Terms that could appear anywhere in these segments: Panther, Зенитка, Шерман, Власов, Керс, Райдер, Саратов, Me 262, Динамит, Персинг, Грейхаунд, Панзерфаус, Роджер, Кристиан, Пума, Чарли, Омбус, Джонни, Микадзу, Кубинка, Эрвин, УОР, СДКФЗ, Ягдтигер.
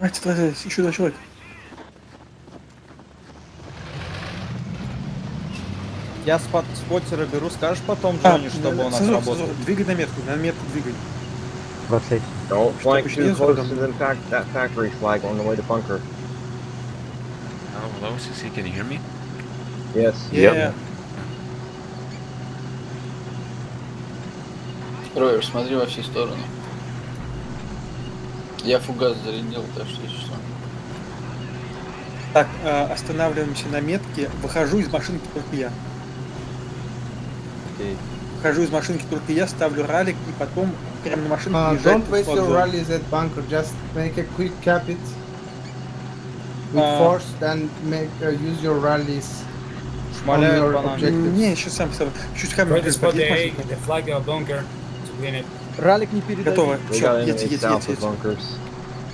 Мать, еще два человека. Я споттера беру, скажешь потом, Джонни, чтобы он отработал. Двигай на метку двигай. Don't flank too close to the that factory flag on the way to bunker. Oh, hello, Sissy, can you hear me? Yes. Yeah. Роджер, смотри во все стороны. Я фугас зарядил, так что часа. Так, останавливаемся на метке. Выхожу из машинки только я. Окей. Выхожу из машинки только я, ставлю ралик и потом прямо на машинку езжаю. Don't waste your rally at bunker, just make a quick cap it with force, then make use your rallies. Шмаляют по нам. Не, сейчас сам собой. Чуть камеру переспадет машинка. Ралик не передай. Готово. Все, едь.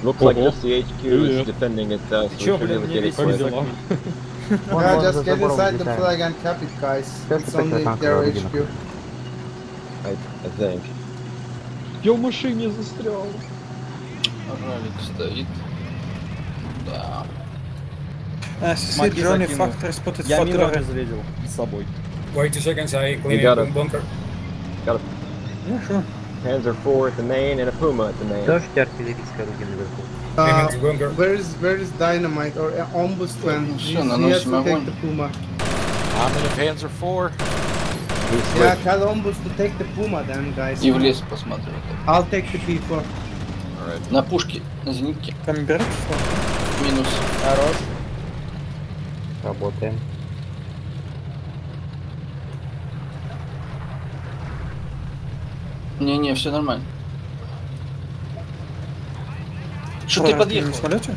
Looks like just the HQ is defending itself. Чё, блин, не повезло. Yeah, just get inside the flag and cap it, guys. It's only their HQ. I think. Я в машине застрял. Ралик стоит. Да. Джонни, фактор спотит фактора. Я разрядил с собой. Wait 2 seconds, I clean bunker. Got it. Хорошо. Panther 4 at the main and a Puma at the main. Where is Dynamite or Омбус plan? He has to take the Puma. I'm in a Panther 4. Yeah, tell Омбус to take the Puma then, guys. И в лес посмотрю. I'll take the P4. Alright. На пушке, на зенитке. Там берешь? Минус. Хорош. Работаем. Не, все нормально. Что ты подъехал? А, это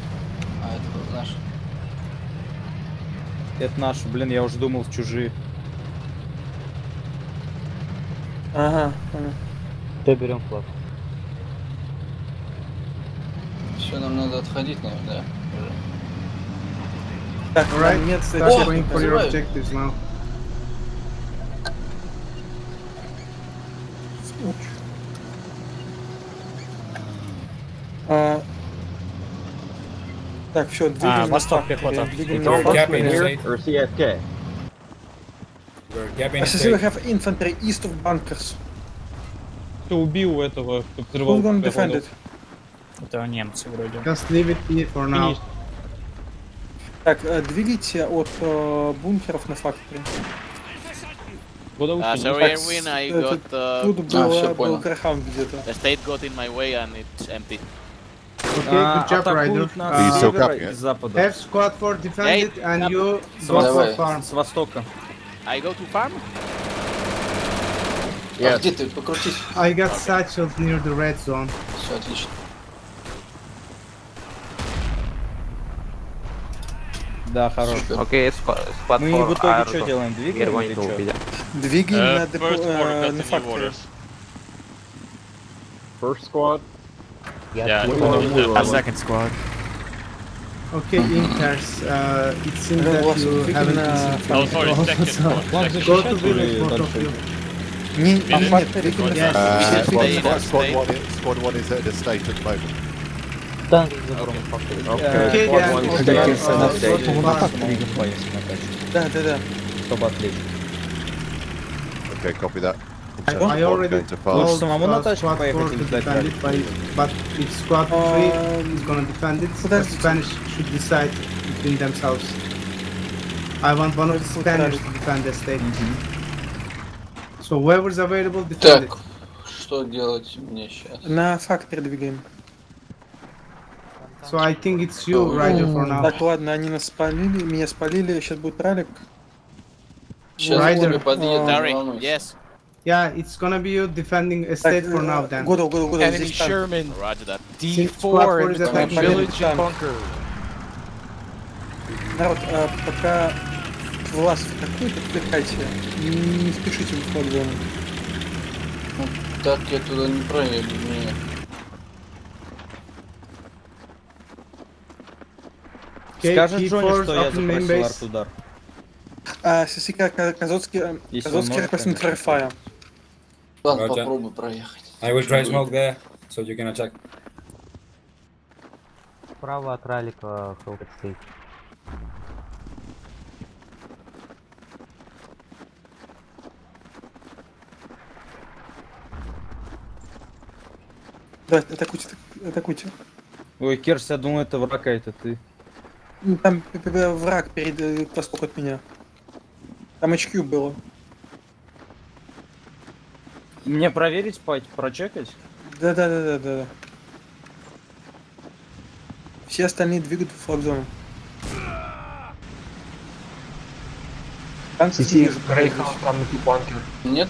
наш. Это наш, блин, я уже думал, чужие. Ага, понял. Да, берем флаг. Все, нам надо отходить, наверное, да. Так, нет, кстати, так, все, двигаем восток, пехота. Assassin have infantry east of bunkers. Ты убил этого, кто взрывал. Это немцы вроде. Just leave it here for now. Так, двигайте от бункеров на факторе. So Erwin, I got был Грейхаунд где-то. The state got in my way and it's empty. Okay, good job, Райдер. Have squad 4 defend it and you go for farm. С востока. I go to farm? Yeah. Где ты? Покрутись. I got satchels near the red zone. Все, отлично. Да, хорош. Окей, склад. Мы в итоге что делаем? Двигаем или что? Двигаем на факторе. First squad. Yeah, a second squad. Okay, Inters, it seems that you haven't go to village, both of you. Squad 1 is at the state at the moment. Okay, okay, copy that. I already told squad 4 to defend it, but if squad 3 is gonna defend it, the Spanish should decide between themselves. I want one of the Spaniards to defend the state. So whoever's available, defend it. Так, что делать мне сейчас? На фактор двигаем. So I think it's you, Ryder, for now. Так, ладно, они нас спалили, меня спалили, сейчас будет ралик. Ryder, yes. Yeah, it's gonna be you defending a state for now then. Go, enemy Sherman. Roger that. D4 is attacking village and bunker. Народ, пока Власов атакует, отвлекайте. Не спешите в склад зоны. Так, я туда не проеду, не. Скажет Джонни, что я запросил арт-удар. Сисика, казацкий репрессный фрайфайер. Ладно, попробуй проехать. I will try smoke there, so you can attack. справа от ралика кто-то стоит. Да, атакуйте, атакуйте. Ой, Керс, я думал, это враг, а это ты. Там враг перед востоку от меня. Там HQ было. Мне проверить, прочекать? Да. Все остальные двигают в флаг-зону. Там сети Грейхаунд, там и Пантер. Нет?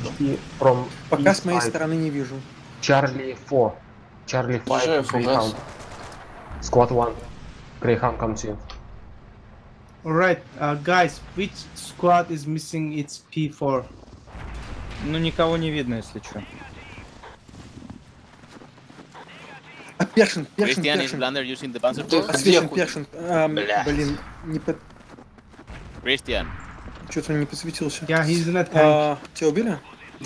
Пока с моей стороны не вижу. Чарли 4. Чарли 5. Грейхаунд. Squad 1. Greyhound comes in. Alright, guys, which squad is missing its P4? Ну, никого не видно, если что. Christian is blunder using the Panther. Блин, не под... Christian. Чё-то он не подсветился. Я из Зенитка. Тебя убили?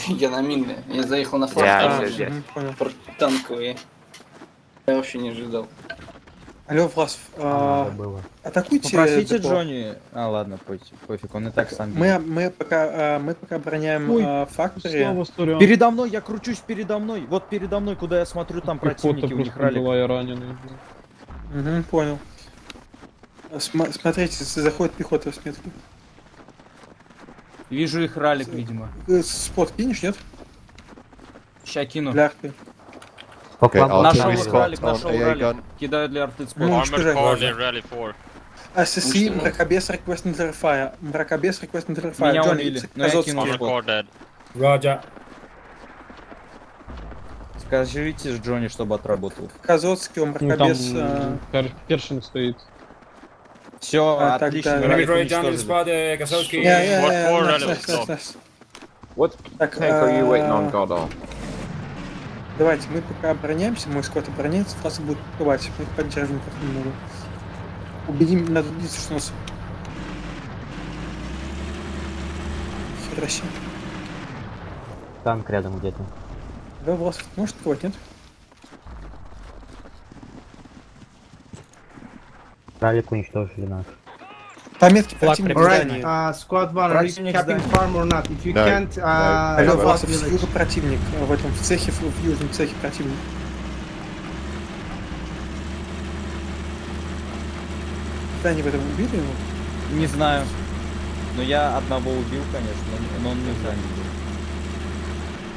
Я на мине. Я заехал на флаг. Танковые. Я вообще не ожидал. Алло, Власов, атакуйте. Попросите Джонни. А, ладно, пофиг, он и так сам. Мы пока обороняем фактори. Передо мной, я кручусь передо мной. Вот передо мной, куда я смотрю, там противники у них ралли. Угу, понял. Смотрите, заходит пехота в сметку. Вижу их ралик, видимо. Спот кинешь, нет? Ща кину. Нашел ралик, кидаю для арты спорта. Ну, уничтожай. ССИ, мракобес, реквест на террорфая. Мракобес, реквест на террорфая. Меня убили, но я кинул спот. Роджер. Скажите Джонни, чтобы отработал. Казоцкий, он мракобес... Персинг стоит. Все, отлично. Давайте, мы пока обороняемся, мой скот обороняется, фласы будут покрывать, мы поддерживаем как немного. Убедим, надо убедиться, что у нас... Херащи. Танк рядом где-то. Да, Власов, может открывать, нет? Ралик уничтожили нас. Пометки противника здания. Squad 1, are you capping farm or not? If you can't, Алло, Власов, с юга противник. В этом цехе, в южном цехе противник. Да, они в этом убили его? Не знаю. Но я одного убил, конечно, но он не в здании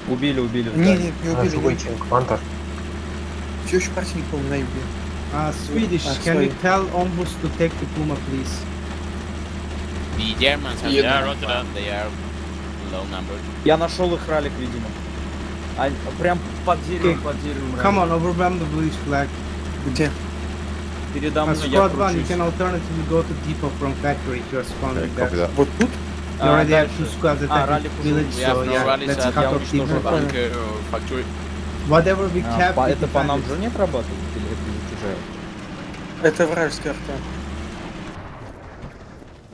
был. Убили. Не убили. Panther. Все еще противник был на юге. Swedish, can you tell Омбус to take the Puma, please? The Germans are low number. Я нашел их ралик, видимо. А прям под деревом, Come on, overwhelm the blue flag. Где? Передо мной я кручусь. You can alternatively go to depot from factory if you're spawning there. Вот тут? You already have two squads attacking village, so yeah, let's cut off people. Whatever we cap, это по нам же не отрабатывает или это чужая? Это вражеская арта.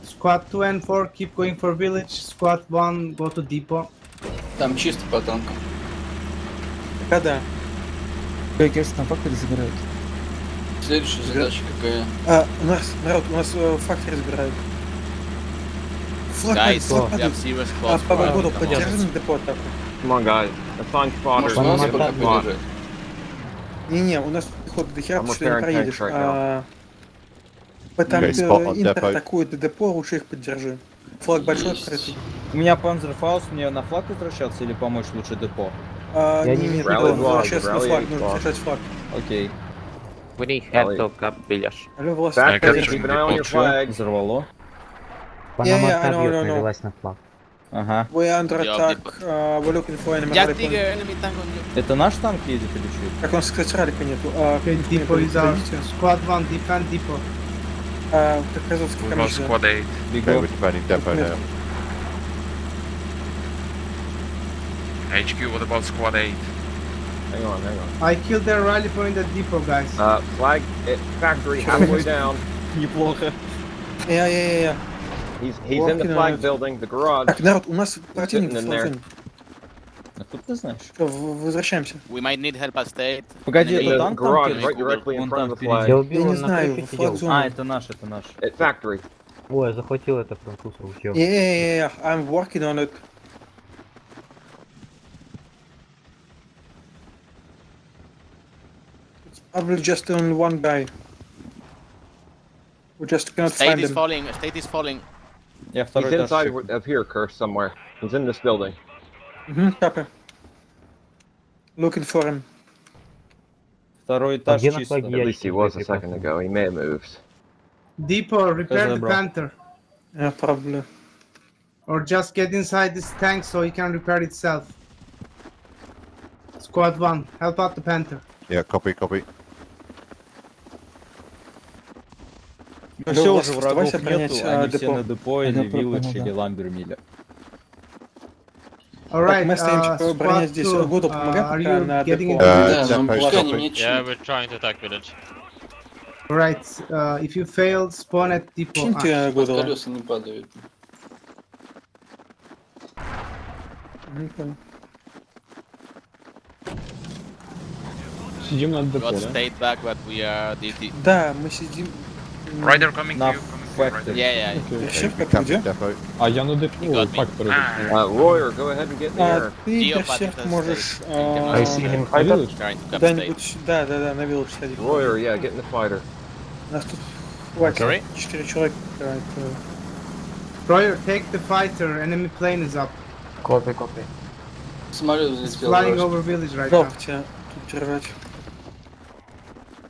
Squad 2 and 4 keep going for village, squad 1 go to depot. Там чисто по танкам. Да. Керс там фактори забирают. Следующая задача какая? У нас фактори забирают. Флаг падает. По погоду поддержим депо атаку. Помогай. Может у нас пока поддержать? Не, у нас пехота до хера, потому что не проедешь. Потому что Интер атакует депо, лучше их поддержи. Флаг большой открытый. У меня Панзерфаус, мне на флаг возвращаться или помочь лучше депо? Я не вижу, возвращаться на флаг, нужно возвращать флаг. Окей. Алло, Власов, взорвало. Панама авиет навелась на флаг. Ага. Это наш танк едет или что? Так у нас, кстати, ралика нету. Squad 1, defend depot. Как казаловский командир. HQ, what about squad 8? Hang on. I killed their rally point at depot, guys. Flag factory halfway down. Неплохо. Yeah. He's in the flag building, the garage. Так, народ, у нас противник в флаг-зоне. Откуда ты знаешь? Возвращаемся. Погоди, это танк там впереди? Он там впереди. Я не знаю, а, это наш, это наш. Ой, я захватил это француз, учил. Yeah, I'm working on it. Probably just on one guy. We just cannot find him. State is falling. Yeah, he's inside of here, Curse, somewhere. He's in this building. Mm-hmm, copy. Looking for him. Второй этаж чисто. At least he was a second ago. He may have moved. Depot, repair the Panther. Yeah, probably. Or just get inside this tank so he can repair itself. Squad 1, help out the Panther. Yeah, copy, copy. Ну все, уже врагов нету, они все на депо или вилледж или ламбермиле. Так, мы стоим, броня здесь. Году, помогаем на депо. Yeah, we're trying to attack village. Right, if you fail, spawn at depot. Колеса не падают. Сидим на депо, да? Да, мы сидим... Райдер, coming to you, coming. А я на депо, фактор. Лойер, go ahead and get there. Ты, Персинг, можешь... куда-нибудь... Да, на вилледж садить. Лойер, yeah, get in the fighter. Нас тут хватит, 4 человека. Лойер, take the fighter, enemy plane is up. Копи. Самолет взлетел. Flying over village right now. Тебя тут держать.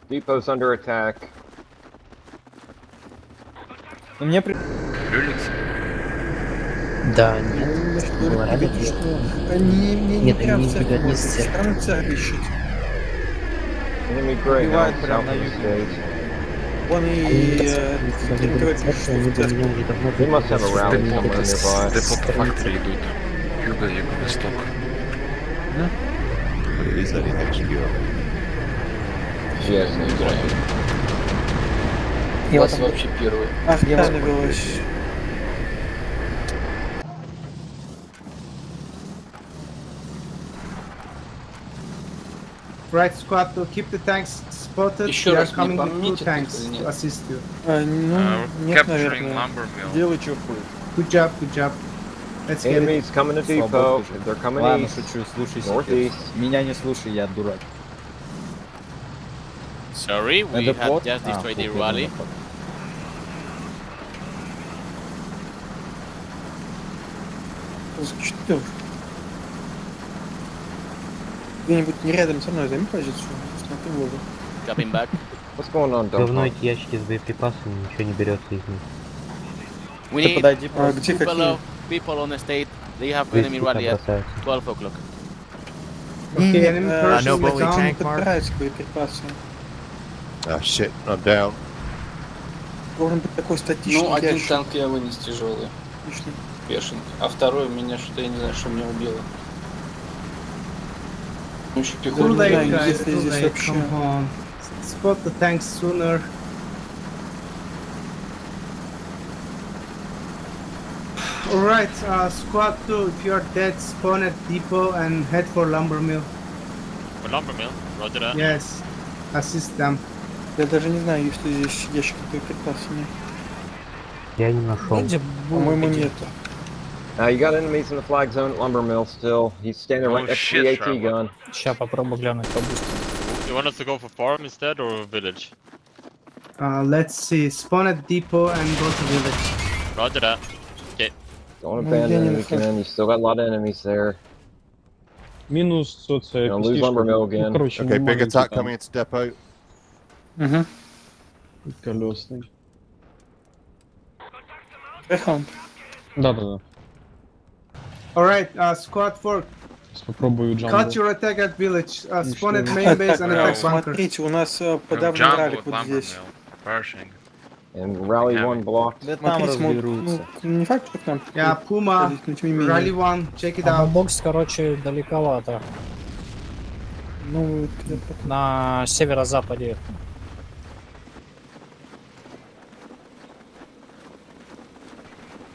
Depot's under attack. У меня при... Да, нет. Нет, они избегают не с церкви. Убивают прямо на юге. Он и... Депо-фактори идут. Юго-восток. Привязали так же его. Я не играю. У вас вообще первый. Ах, я навелась. Right squad, to keep the tanks spotted. Еще раз мне помните, нет? Ну, нет, наверное. Делай, чё хуй. Good job, good job. Enemies coming to depot. They're coming east. Ладно, шучу, слушай сейчас. Меня не слушай, я дурак. Sorry, we have just destroyed the rally. Где-нибудь не рядом со мной займи позицию, смотри в воду. Coming back. What's going on, dog? Давно эти ящики с боеприпасами, ничего не берется из них. We need people on the state. They have enemy rally at 12 o'clock. Okay, enemy person in the town подбирается к боеприпасам. Ah, shit, I'm down. Должен быть такой статичный. Ну, один танк я вынес тяжелый. Отлично. Пешенько. А второй меня что-то, я не знаю, что меня убило. Ну, еще пехоту. Spot the tanks sooner. Alright, squad 2, if you are dead, spawn at depot and head for lumbermill. For lumbermill? Roger that. Yes. Assist them. Я даже не знаю, есть ли здесь ящики боеприпасами. Я не нашел. По-моему, нет. You got enemies in the flag zone at Lumbermill still. He's standing right next to the AT gun. Сейчас попробую глянуть по бусту. You want us to go for farm instead or village? Let's see. Spawn at depot and go to village. Roger that. Okay. Don't abandon enemy command. You still got a lot of enemies there. Минус социальный. Don't lose Lumbermill again. Okay, big attack coming into depot. Угу. Колесный. Да. Alright, squad 4. Попробую джамбу. Cut your attack at village. Spawn at main base and attack bunker. Смотрите, у нас подавленный ралик вот здесь. And rally 1 blocked. Да там разберутся. Не факт, что там. Я Пума. Rally 1, check it out. Бокс, короче, далековато. Ну, на северо-западе.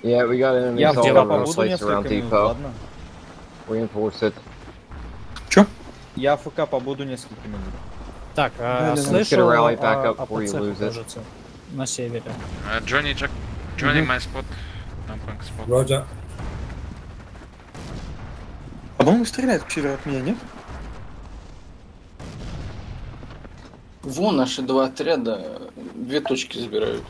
Yeah, we got enemies all over the place around depot. Reinforce it. Я АФК побуду несколько минут. Так, слышал о на севере. Джонни, Джонни, мой спот. Роджер. По-моему, стреляет в север от меня, нет? Вон наши два отряда, две точки забирают.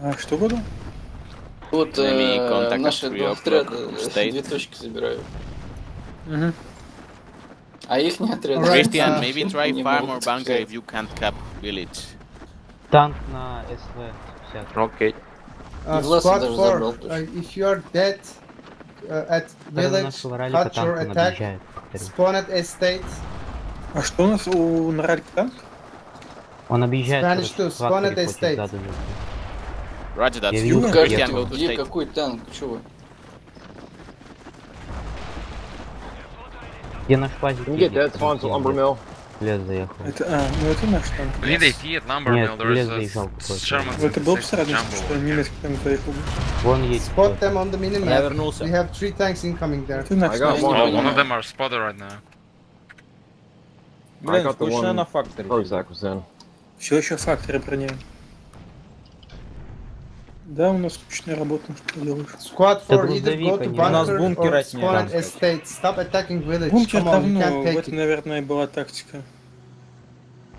А что было? Вот наши два отряда, две точки забирают. Угу. А их не отряд. Кристиан, maybe try far more bunker if you can't cap village. Танк на СВ-50. Окей. Власов даже забрал точно. At village, culture attack, spawn at estate. А что у нас у Наральки танк? Он объезжает. Spanish 2, spawn at estate. Ради да. Где какой танк? Чего? Где наш пазик? Нет, он Lumbermill. Лес заехал. Ну это наш танк. Блин, идти от Lumbermill. Лес заезжал. Это был бы сразу, что немецкий танк заехал. Вон есть. Spot them on the minimap. Я вернулся. We have 3 tanks incoming there. One of them are spotted right now. Блин, точно на факторе. Все еще факторы броняют. Да, у нас скучная работа, что делаешь. Squad 4, either go to bunker or spawn estate. Stop attacking village. Бункер давно, в этом, наверное, была тактика.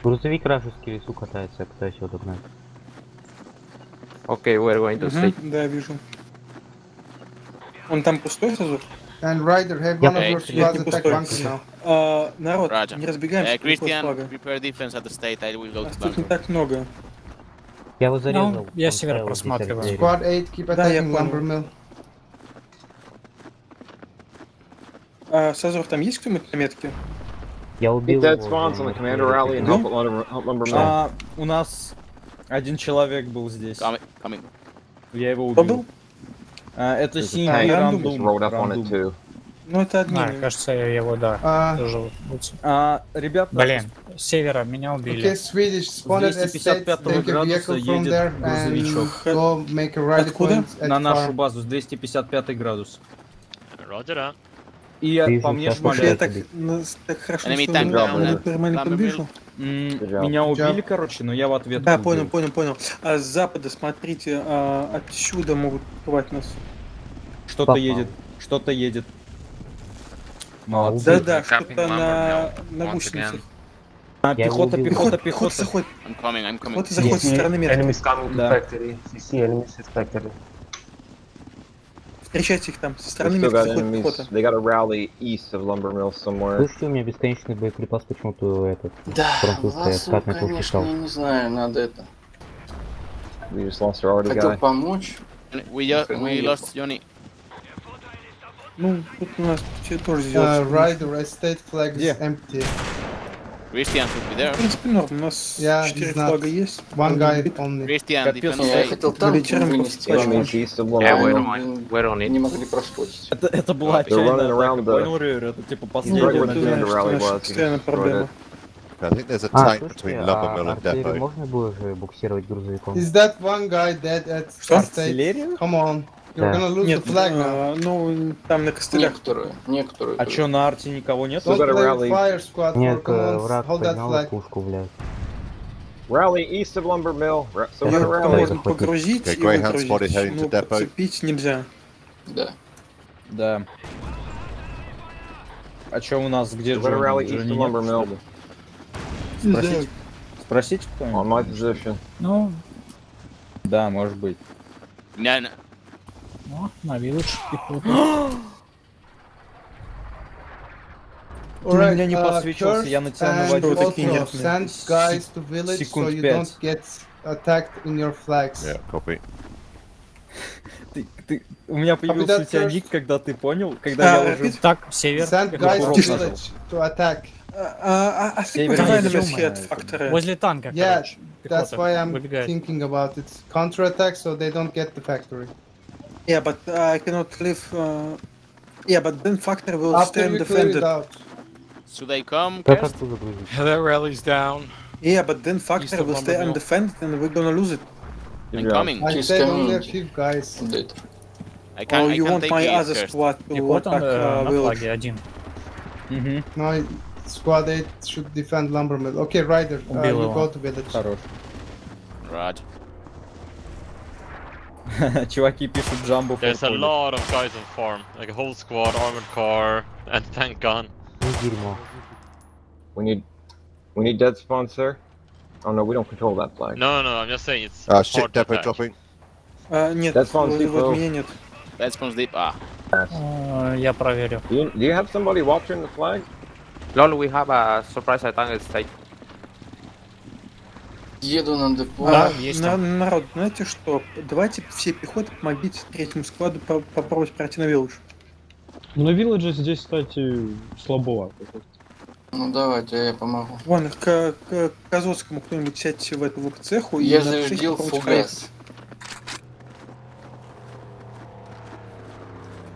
Грузовик рашевский лесу катается, я пытаюсь его догнать. Окей, where are we going to stay? Да, вижу. Он там пустой сразу? And Ryder, have one of your squads attack bunker now. Народ, не разбегаемся, Christian, prepare defense at the state, I will go to bunker. Тут не так много. Я его зарезал. Ну, я север просматриваю. Squad 8, keep attacking Lumbermill. А Сазор, там есть кто-нибудь на метке? Я убил его. А, у нас один человек был здесь. Я его убил. Это синий рандум. Ну это одни. А, кажется, я его, да. Ребята, блин, с севера меня убили. 255-го градуса едет грузовичок. Откуда? На нашу базу, с 255-й градус. Родера. И по мне шмаляет. Так хорошо, меня убили, короче, но я в ответ. Да, понял, понял, понял. С запада, смотрите, отсюда могут убивать нас. Что-то едет, что-то едет. Молодцы. Да, да, что-то на гусеницах. Пехота, пехота, пехота заходит. Пехота заходит со стороны метро. Встречайте их там, со стороны метро заходит пехота. Слышите, у меня бесконечный боеприпас почему-то этот. Да, Власу, конечно, я не знаю, надо это. Хотел помочь. We lost Johnny. Ну, тут у нас тоже сделается. Rider estate flag is empty. Christian should be there. В принципе, норм. У нас 4 флага есть. One guy only. Christian, я хотел там вынести. Не могли проскочить. Это была отчаянная. Это типа последняя. Постоянная проблема. I think there's a tank between Lumbermill and Depot. Можно было же буксировать грузовиком? Is that one guy dead at estate? Come on. Нет, ну там на костылях. Некоторые. А чё, на арте никого нет? Нет, враг поднял пушку, блядь. Rally east of Lumbermill. Можно погрузить и выгрузить, но подцепить нельзя. Да. Да. А чё у нас, где Джонни? Спросить? Спросить кто-нибудь? Ну... Да, может быть. О, на вилочке пехота. У меня не подсвечился, я натянул на воду такие нервные. Секунд 5. Ты, у меня появился тяник, когда ты понял, когда я уже... Так, север. Возле танка, короче. That's why I'm thinking about it. Counterattack, so they don't get the factory. Yeah, but I cannot live. Yeah, but then Factor will stand defended. So they come. That rally's down. Yeah, but then Factor will stay undefended, and we're gonna lose it. They're coming. I stay on their ship, guys. Oh, you want my other squad to attack village? Один. No, squad 8 should defend lumber mill. Okay, Ryder, you go to village. Хорош. Right. Чуваки пишут Jumbo. There's a lot of guys on farm, like a whole squad, armored car, and tank gun. We need dead spawn, sir. Oh no, we don't control that flag. No, no, I'm just saying it's shit depot dropping. Нет, его меня нет. Dead spawn deep. Ah. Я проверю. Do you have somebody watching the flag? Lol, we have a surprise attack at stake. Еду на депо. Народ, знаете что? Давайте все пехоты помогите третьему складу попробовать пройти на вилледж. На вилледже здесь, кстати, слабовато. Ну давайте, я помогу. Вон, к Козотскому кто-нибудь сядьте в эту цеху. Я зарядил фугас.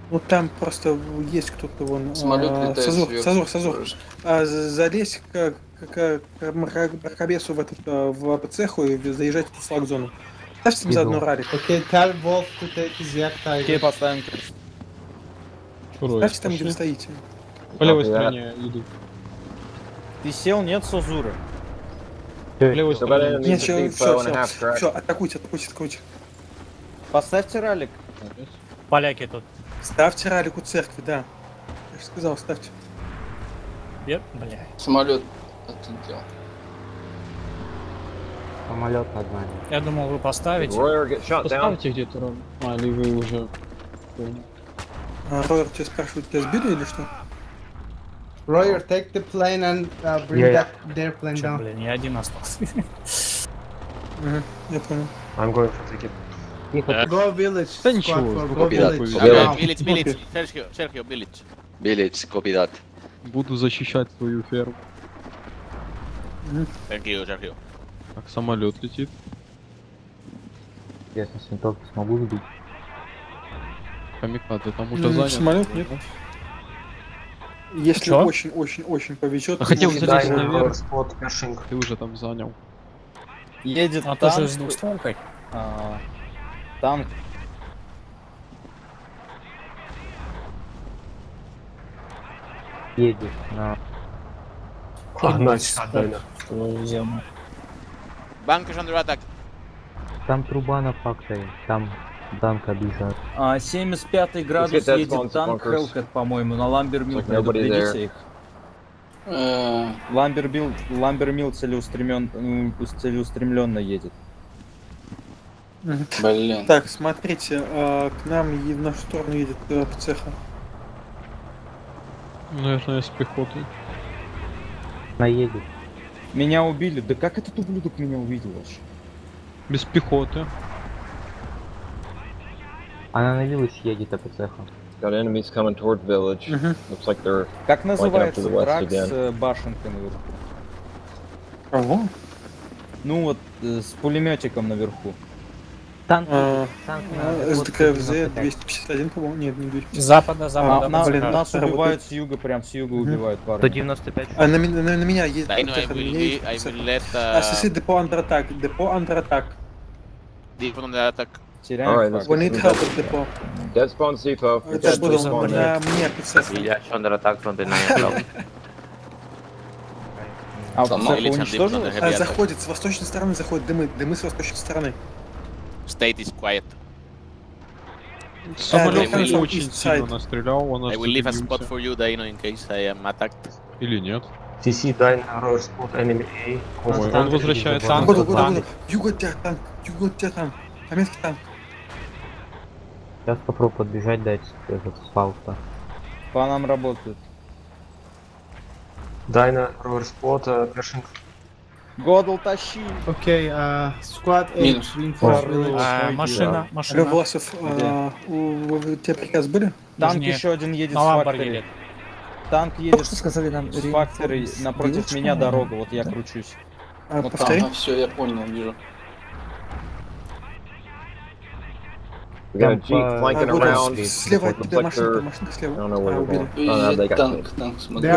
Ну там просто есть кто-то вон. Самолет летает. Созор. Залезь к мракобесу в этот в цеху и заезжать в флаг-зону. Ставьте заодно ралли. Окей, Тар Волф, куда ты зеркаешь? Окей, поставим Керс. Ставьте там, где вы стоите. По левой стороне иду. Ты сел, нет, Созура. По левой стороне. Нет, все, атакуйте. Поставьте ралик. Поляки тут. Ставьте ралик у церкви, да. Я же сказал, ставьте. Нет, бля. Самолет отлетел. Самолет над нами. Я думал, вы поставите. Поставьте где-то Рон. А, или вы уже. Роджер, тебя спрашивают, тебя сбили или что? Роджер, take the plane and bring their plane down. Блин, я один остался. Я понял. I'm going for the kid. Go village. Да ничего. Go village. Village. Sergio, village. Village, copy that. Буду защищать свою ферму. Thank you. Так, самолет летит. Я сейчас винтовку смогу сбить. Камикад, ты там уже занят. Самолет нет. Если очень-очень-очень повезет, то хотел залезть наверх. Ты уже там занял. Едет тоже с двухстволкой. Танк. Едет на... Банка жанра атак. Там труба на факторе, там танк обижает. 75 градус едет танк Хелкет, по-моему, на Ламбермилл. Предупредите их. Ламбермилл целеустремленно едет. Блин. Так, смотрите, к нам и в нашу сторону едет по цеху. Наверное, с пехотой. Наедет. Меня убили. Да как этот ублюдок меня увидел аж? Без пехоты. Она на вилледж едет, а по цеху. Как называется враг с башенкой наверху? Ого. Ну вот, с пулеметиком наверху. Танк СДКФЗ 251, по-моему, нет, не 251. Запада. Блин, нас убивают с юга, прям с юга убивают парни. 195. На меня есть... Ассоси депо андратак, депо андратак. Теряем факт. Они трапят депо. Дедспаун сифа. Это что за мне пиццесса? Я еще андратак, но ты на меня. А уничтожил? Заходит, с восточной стороны заходит дымы с восточной стороны. State is quiet. Самолет очень сильно настрелял, он остановился. I will leave a spot for you, Dino, in case I am attacked. Или нет. CC, Dino, roll spot, enemy A. Он возвращает танк. Юго, танк. Американский танк. Сейчас попробую подбежать, дать этот спалта. По нам работает. Dino, roll spot, crashing. Годл, тащи! Окей, склад машина. Власов, у тебя приказ были? Танк еще один едет с факторией. Танк едет с факторией, напротив меня дорога, вот я кручусь. Повтори. Все, я понял, вижу. Слева от тебя машинка слева. Танк, смотрю.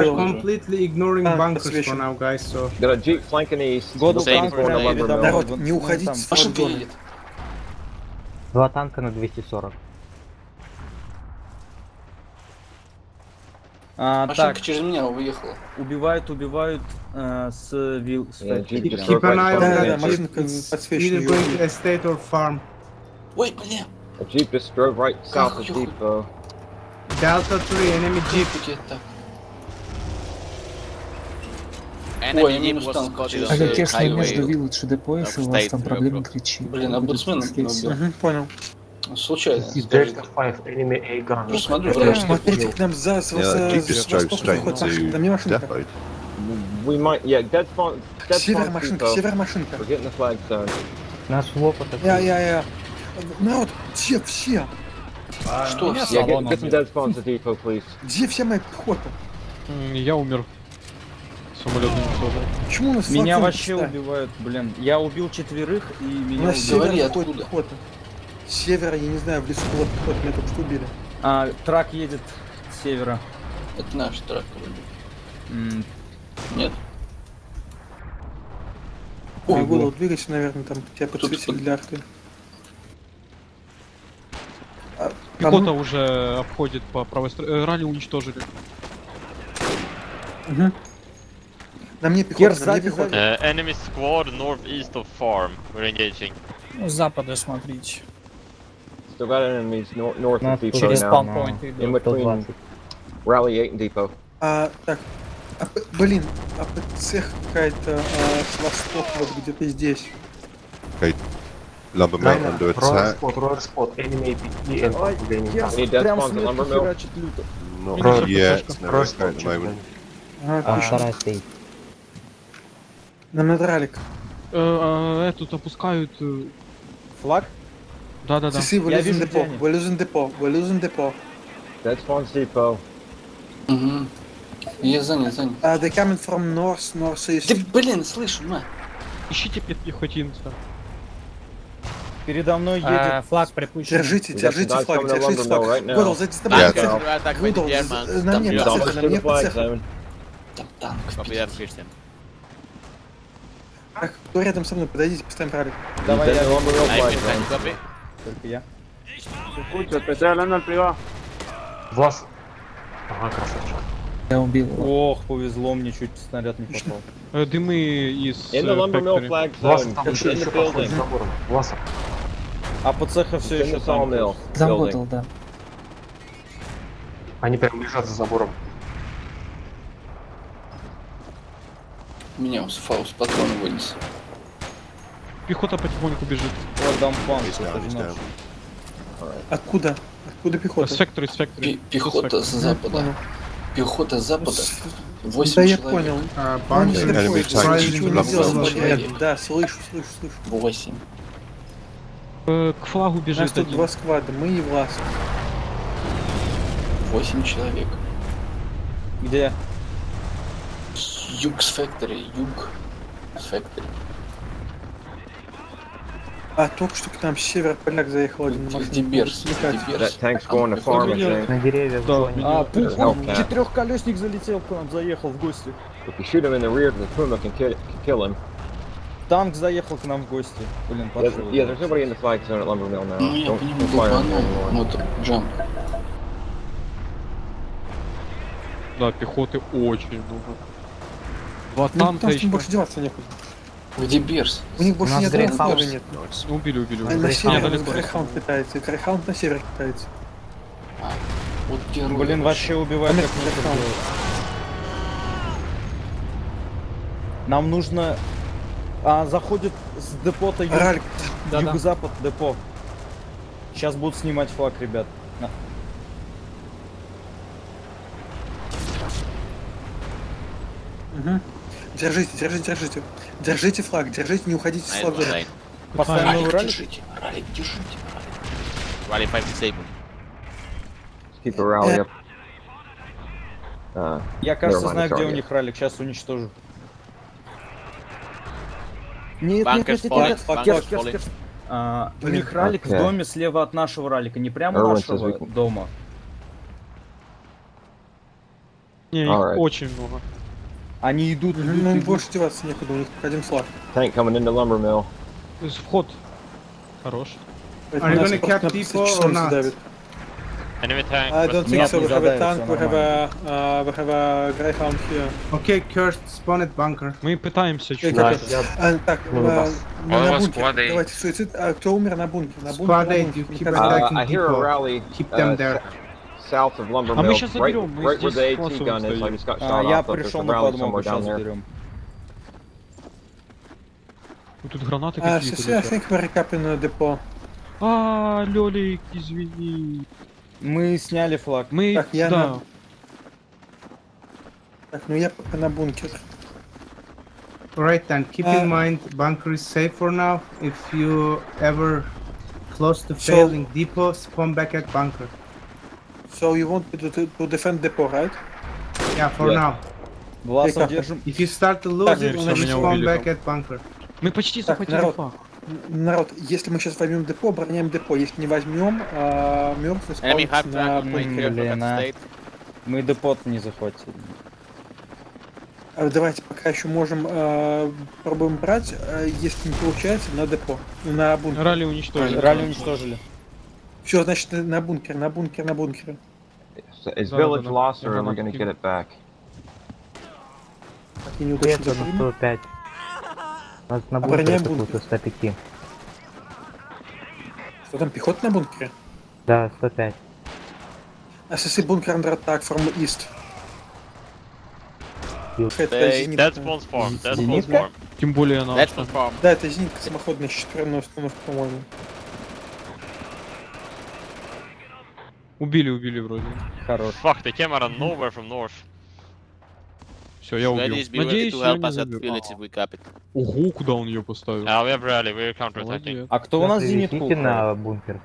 Народ, не уходите с флаг-зоны. Два танка на 240. Так, через меня уехала. Убивают, убивают с вил. Ой, блин. Delta 3, enemy jeep. Ой, я минус танк. А как тесный между вилледж и ДПС, и у вас там проблемы кричит. Блин, омбудсмен убил. Понял. Случайно. Смотрите к нам за восток. Север-машинка, север-машинка. Наш лоб атакует. Я. Народ, все. Что? Где все мои пехоты? Я умер. Почему у нас меня вообще убивают, блин. Я убил четверых и меня убивают. С севера, я не знаю, в лесу было пехота, меня только что убили. А, трак едет с севера. Это наш трак вроде. Нет. Ой, голову двигайся, наверное, там тебя подсветили для арты. Пехота уже обходит по правой стороне. Ралли уничтожили. Угу. На мне пехота, на мне пехота. Enemy squad northeast of farm. We're engaging. С запада смотрите. Через спаунпоинт идут. Rally 8 Depot. Так, блин, АПЦ какая-то с востока вот где-то здесь. Lumberman under attack. Roller spot, enemy APT and Lumberman. Прям сверху херачит люто. Нам надо ралик. Этот опускают... Флаг? Да. Я вижу депо. Вылезем депо. That's one's depot. Угу. Я занят. They coming from northeast. Да блин, слышу, ма. Ищите пехотинца. Передо мной едет. Флаг припущен. Держите флаг, держите флаг. Гудл, за дистабилизацию. Гудл, на мне подсех, Там танк. Так, кто рядом со мной, подойдите, поставим ралик. Давай, я вам ралик. Только я. Влас. Ага, красавчик. Я убил. Ох, повезло мне, чуть снаряд не попал. Дымы из... Влас, там еще подходит с забором. Власов. А по цеху все еще там. Заботал, да. Они прям лежат за забором. Меня Фаус патрон вынес. Пехота потихоньку бежит. Вот дампан. Откуда? Откуда пехота? С фактори. Пехота с запада. Пехота с запада. 8 человек. Да я понял. Да, слышу. 8. К флагу бежит. У нас тут 2 сквада, мы и Власов. 8 человек. Где? Юг с фактори, юг с фактори. А только что к нам с севера поляк заехал один. Деберс. На деревья. А, пуху, четырехколесник залетел к нам, заехал в гости. Танк заехал к нам в гости. Блин, пошел. Я понимаю, джамп. Да, пехоты очень много. Два танка еще. Больше деваться некуда. Где Берс? У них больше нет Грейхаунда. Убили. А на севере Грейхаунд китайцы. Грейхаунд на севере китайцы. Вот герой. Блин, вообще убивают. Нам нужно... заходит с депо-то юго-запад депо. Сейчас будут снимать флаг, ребят. Угу. Держите. Держите флаг, не уходите с флага. Поставим его ралик. Держите. Ралик 5 disabled. Keep around. Я, кажется, знаю, где у них ралик. Сейчас уничтожу. Нет. У них ралик в доме слева от нашего ралика. Не прямо нашего дома. Не, их очень много. Они идут, ну больше деваться некуда, у них один флаг. Tank coming into lumber mill. Вход. Хорош. Они gonna cap people or not? I don't think so. We have a tank, we have a Greyhound here. Okay, Cursed, spawn at bunker. Мы пытаемся чуть-чуть. Так, на бункер. Давайте суицид. Кто умер на бункер? На бункер. I hear a rally. Keep them there. South of Lumber Mill. Right where the AT gun is. I just got shot off. There's a rally somewhere down there. Тут гранаты какие-то. Сейчас я think we're recapping депо. А, Лёлик, извини. Мы сняли флаг. Мы... Так, я да. На... Так, ну я пока на бункер. Right, and keep in mind, bunker is safe for now. If you ever close to failing depot, spawn back at bunker. So you want to defend depot, right? Yeah, for now. Власов, держим. If you start to lose it, spawn back at bunker. Мы почти захватили флаг. Народ, если мы сейчас возьмем депо, обороняем депо. Если не возьмем, мертвый спаунс на бункер. Мы депо не захватили. Давайте пока еще можем пробуем брать, если не получается, на депо. На бункер. Ралли уничтожили. Ралли уничтожили. Все, значит, на бункер, на бункер, на бункер. Is village lost or am I gonna get it back? Я не удачно зашел. На бункере какую-то 105. Что там, пехота на бункере? Да, 105. SSC бункер under attack from east. That's spawns farm, that's spawns farm. Тем более она... Да, это зенитка самоходная, четверная установка, по-моему. Убили, убили вроде. Хорош. Fuck, the camera nowhere from north. Все, я убил. Надеюсь, я не забил. Ого, куда он ее поставил? А кто у нас зенитку? На бункер.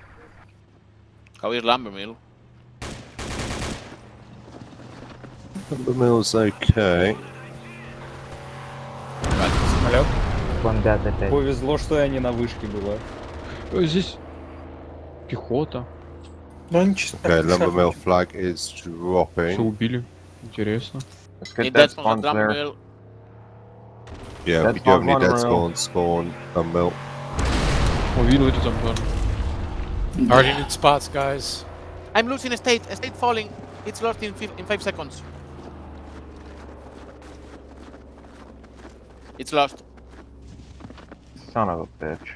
Повезло, что я не на вышке была. Здесь пехота. Но они чисто. Все убили. Интересно. Need dead spawn on Dunmill. Yeah, we don't need dead spawn, spawn Dunmill. Oh, you need Dunmill. I already need spots, guys. I'm losing estate falling. It's lost in 5 seconds. It's lost. Son of a bitch.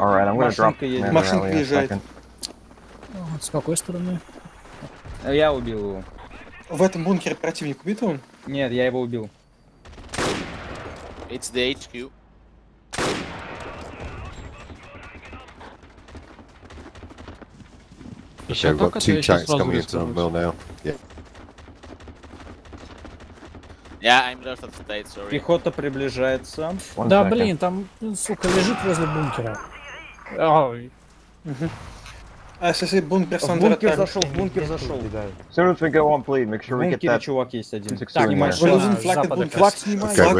Alright, I'm gonna drop the машинка езжает. С какой стороны? Я убил его. В этом бункере противник убит он? Нет, я его убил. It's the HQ. Еще только two tanks coming into the mill now. Yeah, I'm just at state, sorry. Пехота приближается. Да, блин, там, сука, лежит возле бункера. Ой. А если бункер сам зашел, бункер зашел. Бункер, чувак, есть один. Так, снимай флаг, снимай.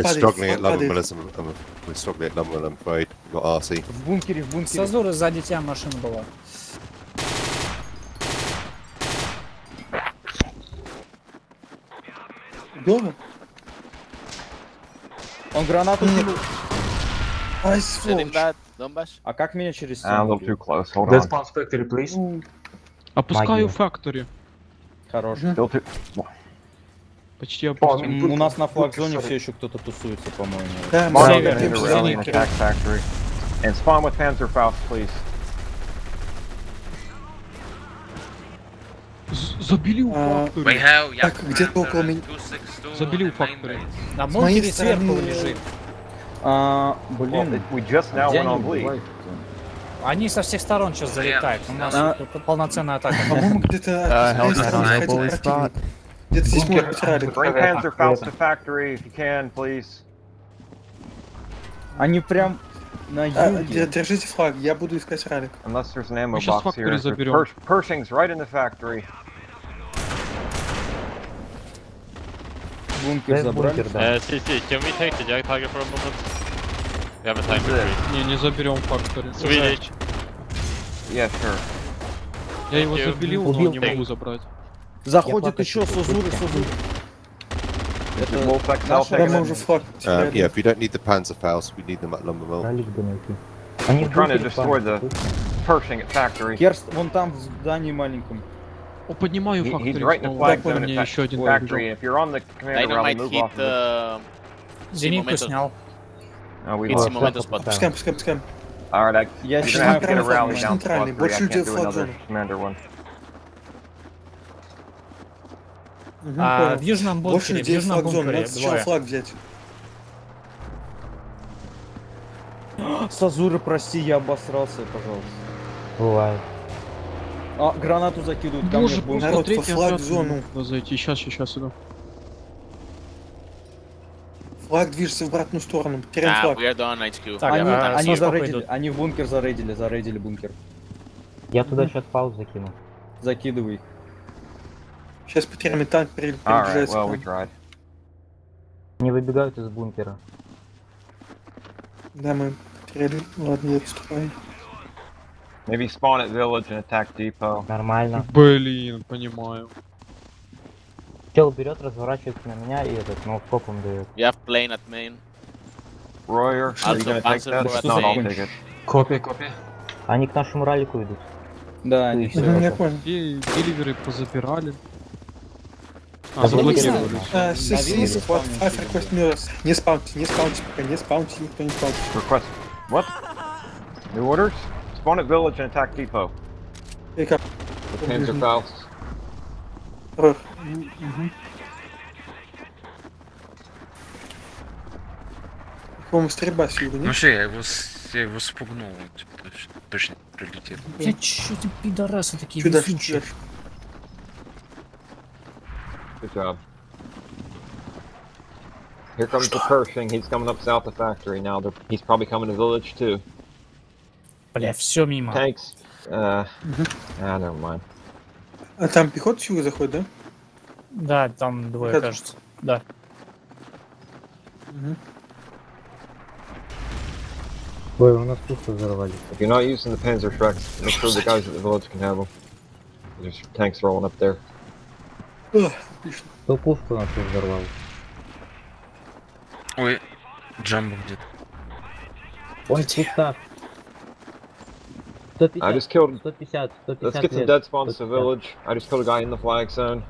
В бункере, в бункере. Созора сзади тебя машина была. Дома? Он гранату не... Ай, сволочь. А как меня через стену? Despawn Factory, please. Опускаю Factory. Хорош. Почти опустим. У нас на флаг-зоне все еще кто-то тусуется, по-моему. Да, Factory. And spawn with Pantherfaust, please. Забили у Factory. Так, где-то около меня. Забили у Factory. На бункере сверху лежит. Блин, они со всех сторон сейчас залетают. У нас полноценная атака. По-моему, где-то... Где-то здесь мы потеряли. Они прям на юге. Держите флаг, я буду искать ралик. Мы сейчас фактори заберем. Персинг's right in the factory. Бункер забрали. Can we take the Ягдтигер for a moment? We have a time free. Не, не заберем фактори. Swedish. Yeah, sure. Я его забил, но не могу забрать. Заходит еще Сузуры. Это уже факт. Yeah, if you don't need the Pantherfaust, we need them at Lumber Mill. Они trying to destroy the Pershing at factory. Керс, вон там в здании маленьком. Поднимаю фактори, мне еще один побежал. Зенитку снял. Пускаем, пускаем, пускаем. Я нейтральный, больше людей флаг. В южном бункере, в южном бункере. Надо флаг взять. Сазуры, прости, я обосрался, пожалуйста. Бывает. А, гранату закидывают, ко мне будет. Народ, по флаг-зону. Зайти, сейчас иду. Флаг движется в обратную сторону, потеряем флаг. Так, они зарейдили, они в бункер зарейдили бункер. Я туда сейчас паузу закину. Закидывай. Сейчас потеряем танк, перебежает. Не выбегают из бункера. Да, мы потеряли. Ладно, я отступаю. Maybe spawn at village and attack depot. Нормально. Блин, понимаю. Чел берет, разворачивается на меня и этот, ну, копом дает. You have plane at main. Royer, are you gonna take that? No, I'll take it. Копи. Они к нашему ралику идут. Да, они все. Я понял. И деливеры позапирали. А, заблокировали. Не спаунти, пока не спаунти, никто не спаунти. Request. What? New orders? Spawn at village and attack depot. Pick up. The Pantherfaus. По-моему, стрельба сюда, нет? Вообще, я его спугнул, он точно прилетел. Блядь, чё ты пидорасы такие везучие? Good job. Here comes the Pershing, he's coming up south of factory now. He's probably coming to village too. Бля, все мимо. Thanks. Never mind. А там пехота с юга заходит, да? Да, там двое, кажется. Да. Ой, у нас пусто взорвали. If you're not using the Panzer trucks, make sure the guys at the village can have them. There's tanks rolling up there. Отлично. Кто пушку нас взорвал? Ой, Джамбо где-то. Ой, пусто. 150, I just killed. 150 Let's get some dead spawns to village. I just killed a guy in the flag zone.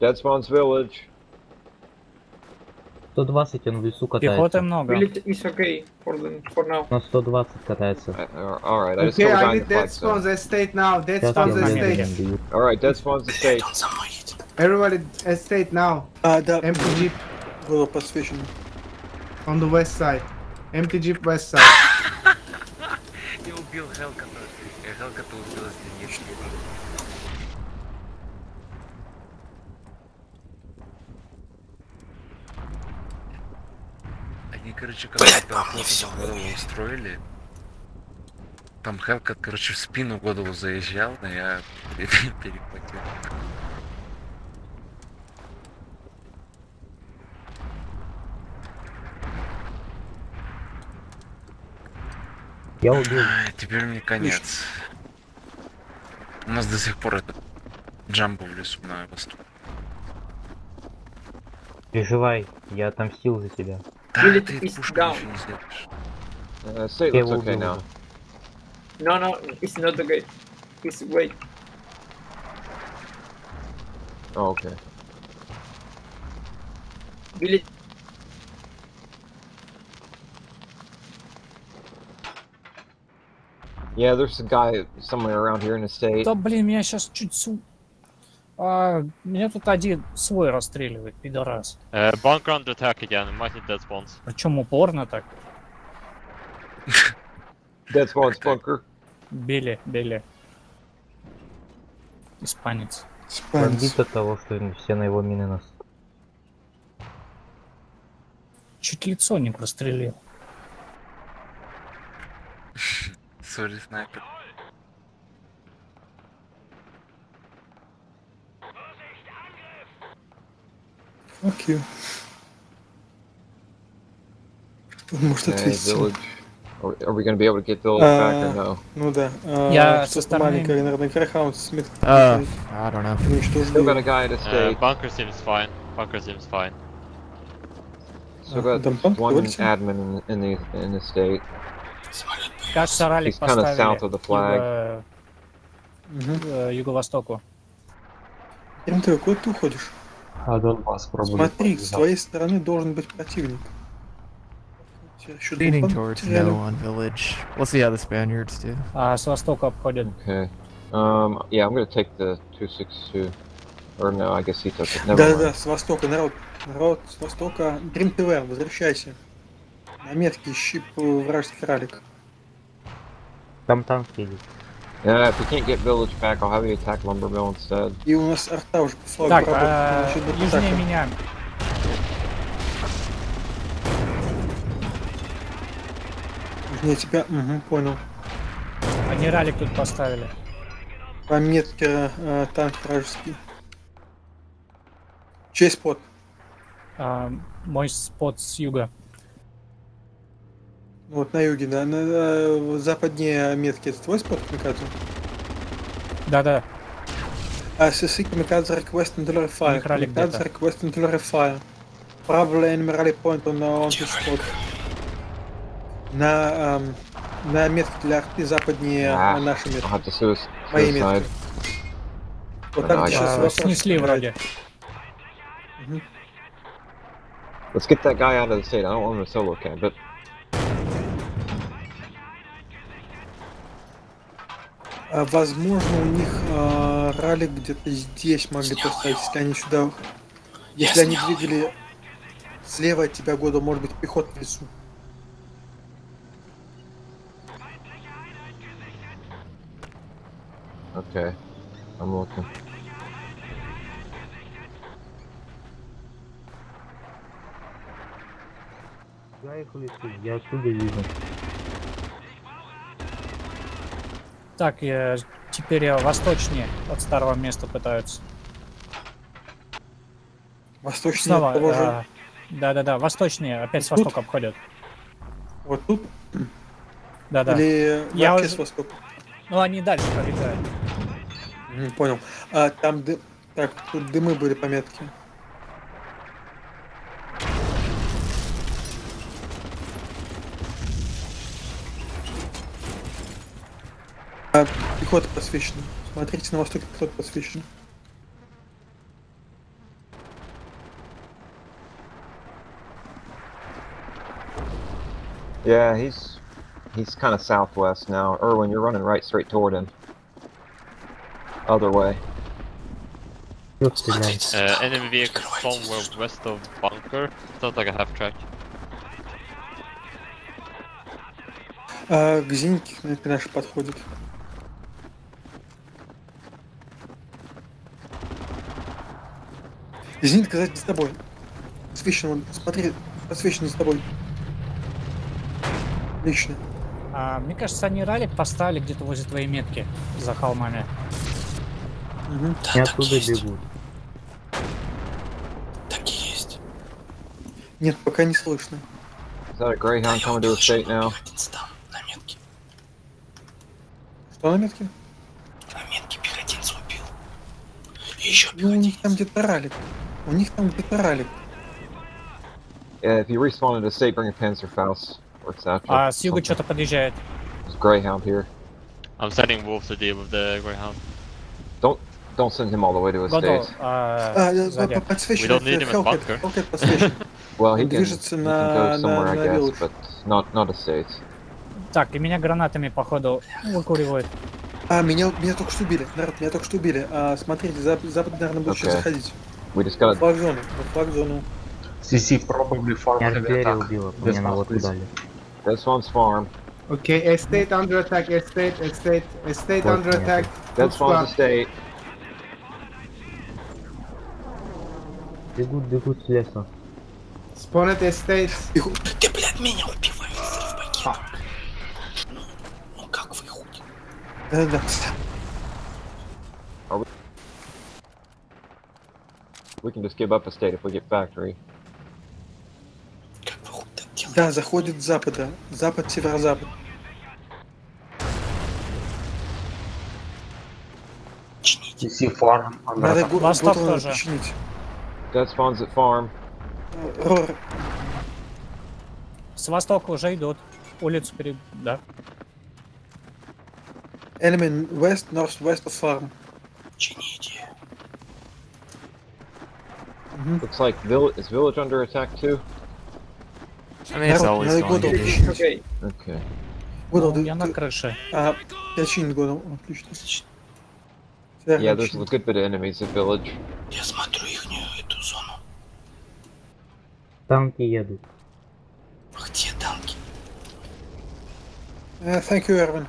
Dead spawns village. 120 он в лесу катается. Пехоты много. It's okay for now. На 120 катается. All right, I just killed a guy in the flag zone. Okay, I need dead spawns estate now. Dead spawns estate. All right, dead spawns estate. Everybody estate now. The empty jeep было посвящено. On the west side. Empty jeep west side. Убил Хелка, Хелка-то убил из Зенитки. Они, короче, когда-то устроили, там Хелка, короче, в спину голову заезжал, но я перехватил. Я убил. Теперь мне конец. У нас до сих пор этот Джамбо в лесу на восток. Переживай, я отомстил за тебя. Да, или ты пушку ничего не сделаешь. Я его убил. No, it's not the gate. It's wait. Okay. Билли. Yeah, there's a guy somewhere around here in the state. Да блин, меня сейчас чуть меня тут один свой расстреливает, пидорас. Bunker under attack again, might need dead spawns. Причем упорно так. Dead spawns, bunker. Билли. Испанец. Бомбит от того, что все на его мины нас. Чуть лицо не прострелил. Сори, снайпер. Окей. Кто может ответить? Ну да. Я со стороны, наверное, Грейхаунд с Митхом. I don't know. Still got a guy at the state. Bunker seems fine. So got one admin in the state. Кажется, ралик поставили, юго-востоку. МТ, куда ты уходишь? А Донбасс пробует. Смотри, с твоей стороны должен быть противник. С востока обходят. Да-да, с востока, народ с востока. Dream TV, возвращайся. На метке щип вражеский ралик. Там танк едет. И у нас арта уже послала. Так, южнее меня. Южнее тебя? Угу, понял. Они ралик тут поставили. По метке танк вражеский. Чей спот? Мой спот с юга. Вот на юге, да. На западнее метки. Это твой спот, Микадзу? Да-да. Сисик Микадзу request and delivery fire. Микадзу request and delivery fire. Probably enemy rally point on this spot. На метке для арты западнее нашей метки. Моей метки. Вот так сейчас снесли вроде. Let's get that guy out of the state. I don't want him to solo camp, but. Возможно, у них ралли где-то здесь могли поставить, если они сюда. Если они двигали слева от тебя года, может быть, пехот в лесу. Окей. Амлоки. Я отсюда вижу. Так, теперь восточнее от старого места пытаются. Восточнее? Да-да-да, восточнее, опять с востока обходят. Вот тут? Да-да. Или вообще с востока? Ну, они дальше пролетают. Понял. Там дым... Так, тут дымы были пометки. Пехота посвящена. Смотрите на востоке, пехота посвящена. Yeah, he's kind of southwest now. Erwin, you're running right straight toward him. Other way. Enemy vehicle somewhere west of bunker. Sounds like a half track. К Зенитке наши подходит. Зенитка, сзади с тобой. Освещен он, смотри, освещен с тобой. Отлично. Мне кажется, они ралик поставили где-то возле твоей метки за холмами. Угу. Да, я оттуда есть. Бегу. Так и есть. Нет, пока не слышно. Greyhound coming to a state now. Что на метке? На метке пехотинец убил. И еще пехотинец. У них там где-то ралик. У них там где-то ралик. If you respawn the state, bring a Pantherfaus. С юга что-то подъезжает. Greyhound here. I'm sending Wolf to deal with the Greyhound. Don't send him all the way to a state. We don't need him in bunker. Well, he can go somewhere, I guess, but not a state. Так, и меня гранатами, походу, выкуривают. Меня только что убили, народ, меня только что убили. Смотрите, запад, наверное, будет сейчас заходить. В флаг-зону, в флаг-зону. CC probably farm under attack. This one's farm. Okay, estate under attack, estate under attack. That's one estate. Бегут с леса. Spawned estate. Ты, блядь, меня убивают, срываки. Да-да. Да, заходит с запада. Запад, северо-запад. Чините фарм. Надо восток тоже чинить. С востока уже идут. Улицу перед... Да. Эльмин, West, Northwest Farm. Чините. Looks like is village under attack too? I mean, it's always okay. Okay. Я на крыше. Я чинит годом, отлично. Yeah, there's a good bit of enemies at village. Я смотрю ихнюю эту зону. Танки едут. Где танки? Thank you, Эрвин.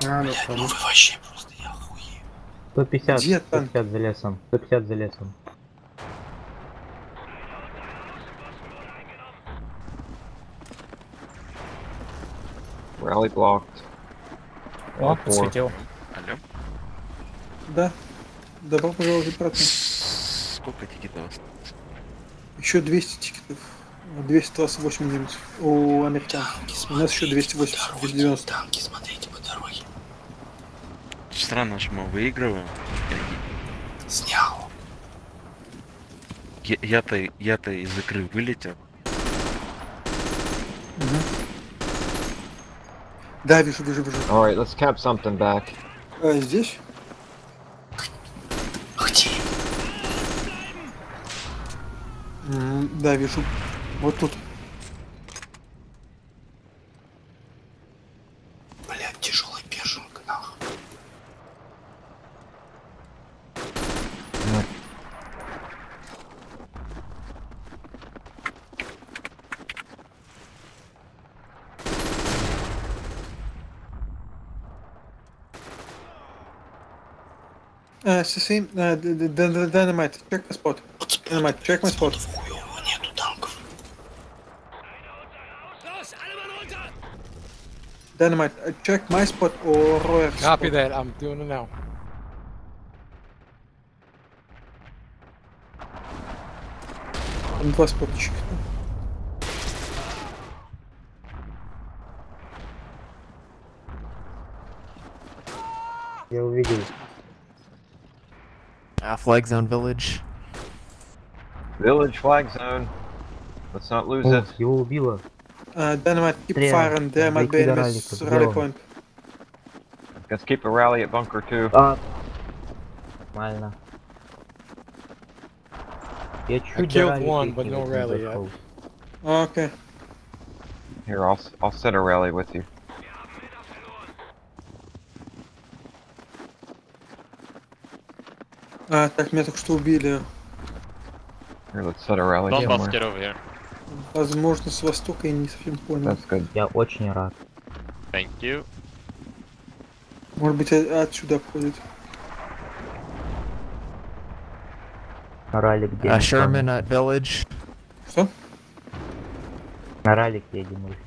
Блядь, ну вы вообще просто, я охуею. 150, 150 за лесом, 150 за лесом. Rally blocked. О, подсветил. Алло? Да. Добро пожаловать в процент. Сколько тикетов? Еще 200 тикетов. 228 немцев. У американцев. У нас еще 280. Танки, смотрите по дороге. Странно, что мы выигрываем. Снял. Я-то из игры вылетел. Да, вижу. Alright, let's cap something back. Здесь? Где? Да, вижу. Вот тут. Блядь, тяжелый пешенка, нахуй. Сиси, Динамит, check my spot. Динамит, check my spot. Dynamite, check my spot or Royer's spot. Copy that, I'm doing it now. Там два спотчика. Я увидел. Flag zone village. Village flag zone. Let's not lose it. Его убило. Dynamite, keep firing. There might be enemies. Rally point. Let's keep a rally at bunker too. Нормально. I killed one, but no rally yet. Okay. Here, I'll set a rally with you. Так, меня только что убили. Here, let's set a rally. Don't get over here. Возможно, с востока я не совсем понял. Я очень рад. Thank you. Может быть, отсюда обходит. Ралик где? Шерман at village. Что? На ралик едем их.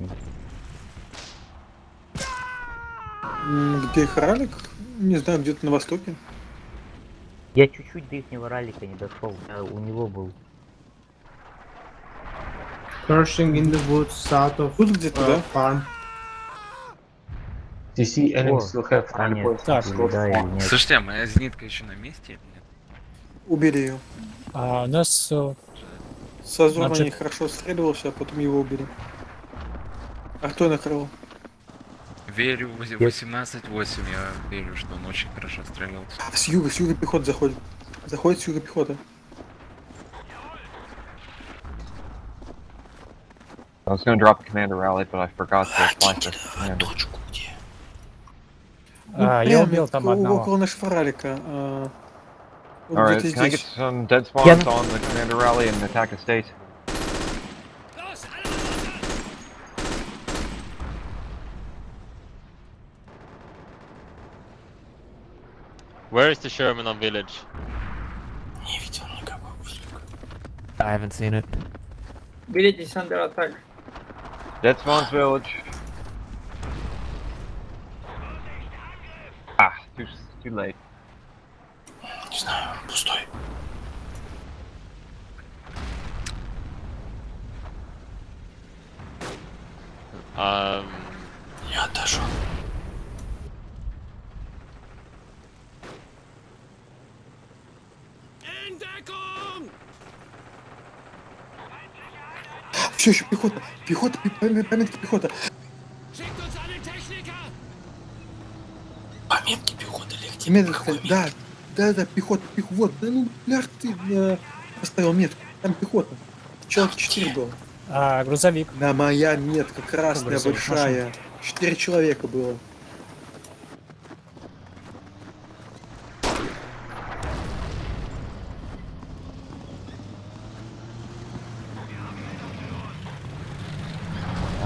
Где их ралик? Не знаю, где-то на востоке. Я чуть-чуть до ихнего ралика не дошел, я у него был. Pershing in the woods south of farm. DC enemy still have rally point. Слушайте, а моя зенитка еще на месте или нет? Убили ее. У нас... Сазон не хорошо стреливался, а потом его убили. А кто накрыл? Верю, 18-8, я верю, что он очень хорошо стрелялся. С юга пехота заходит. Заходит с юга пехота. I was gonna drop a commander rally, but I forgot to apply for command. Я убил там одного. Около нашего ралика. Alright, can I get some dead spawns on the commander rally and attack a state? Where is the Sherman on village? Не видел никакого выстрела. I haven't seen it. Village is under attack. Dead spawns village. Ah, too late. Не знаю, пустой. Я отошел. Все еще пехота, памятки пехота. метров, да, да, да, пехота, пехот, да ну, блядь, ты поставил метку, там пехота, человек 4 было. А, грузовик. Да, моя метка, красная, грузовик, большая, машина. 4 человека было.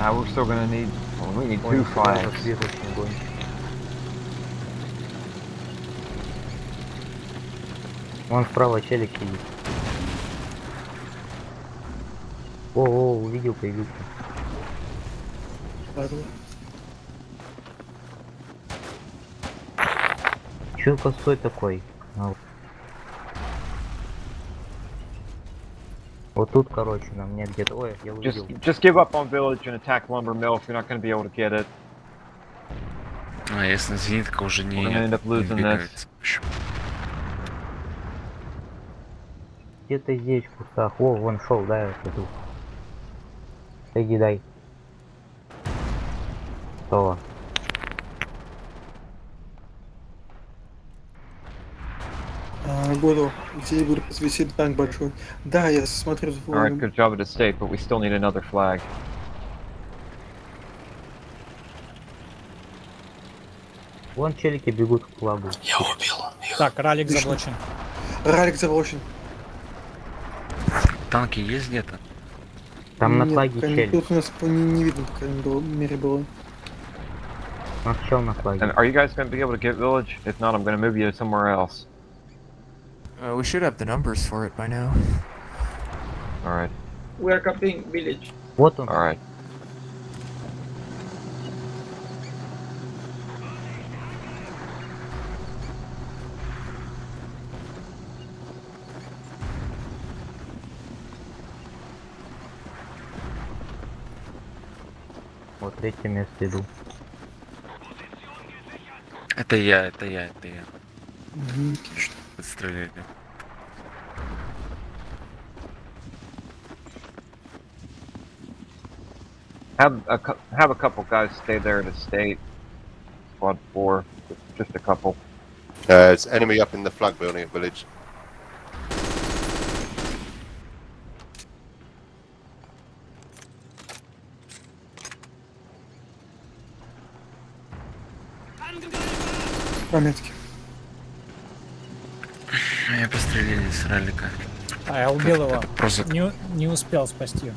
We're still gonna need. Well, we need 2 fires. Вон справа челик едет. О, увидел, появился. Чё косой такой? Вот тут, короче, на мне где-то. Ой, я увидел. Just give up on village and attack lumber mill if you're not gonna be able to get it. А если зенитка уже не двигается. Где-то здесь в кустах. О, вон шел, да, я иду. Иди, дай. Готово. Буду, где буду посвятить танк большой. Да, я смотрю за флагом. Alright, good job at the state, but we still need another flag. Вон челики бегут к флагу. Я убил. Так, ралик заблочен. Ралик заблочен. Танки есть где-то? Там нет, на флаге челик. Тут у нас не видно, как они в мире было. Он чел на флаге. And are you guys going to be able to get village? If not, I'm going to move you somewhere else. We should have the numbers for it by now. All right. We are copying village. What? All right. Вот третье место иду. Это я. Стреляли. Have a couple guys stay there at the state. Squad 4, just a couple. It's enemy up in the flag building at village. Пометки. Меня пострелили с раллика. А я убил его. Просто... Не успел спасти.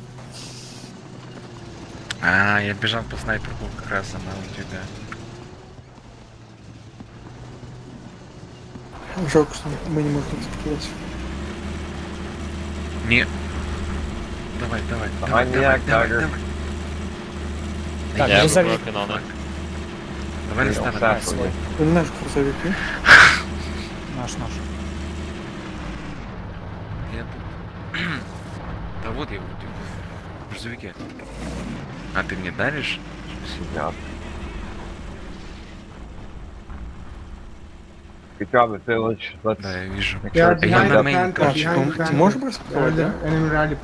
А, я бежал по снайперку как раз, она у тебя. Жалко, что мы не можем спрятать. Нет. Давай. Так, я грузовик. Давай достанем. Это наш грузовик, нет? Наш. Да вот я вроде в грузовике. А ты мне даришь? Спасибо. Да, я вижу. Ты можешь просто сказать, да?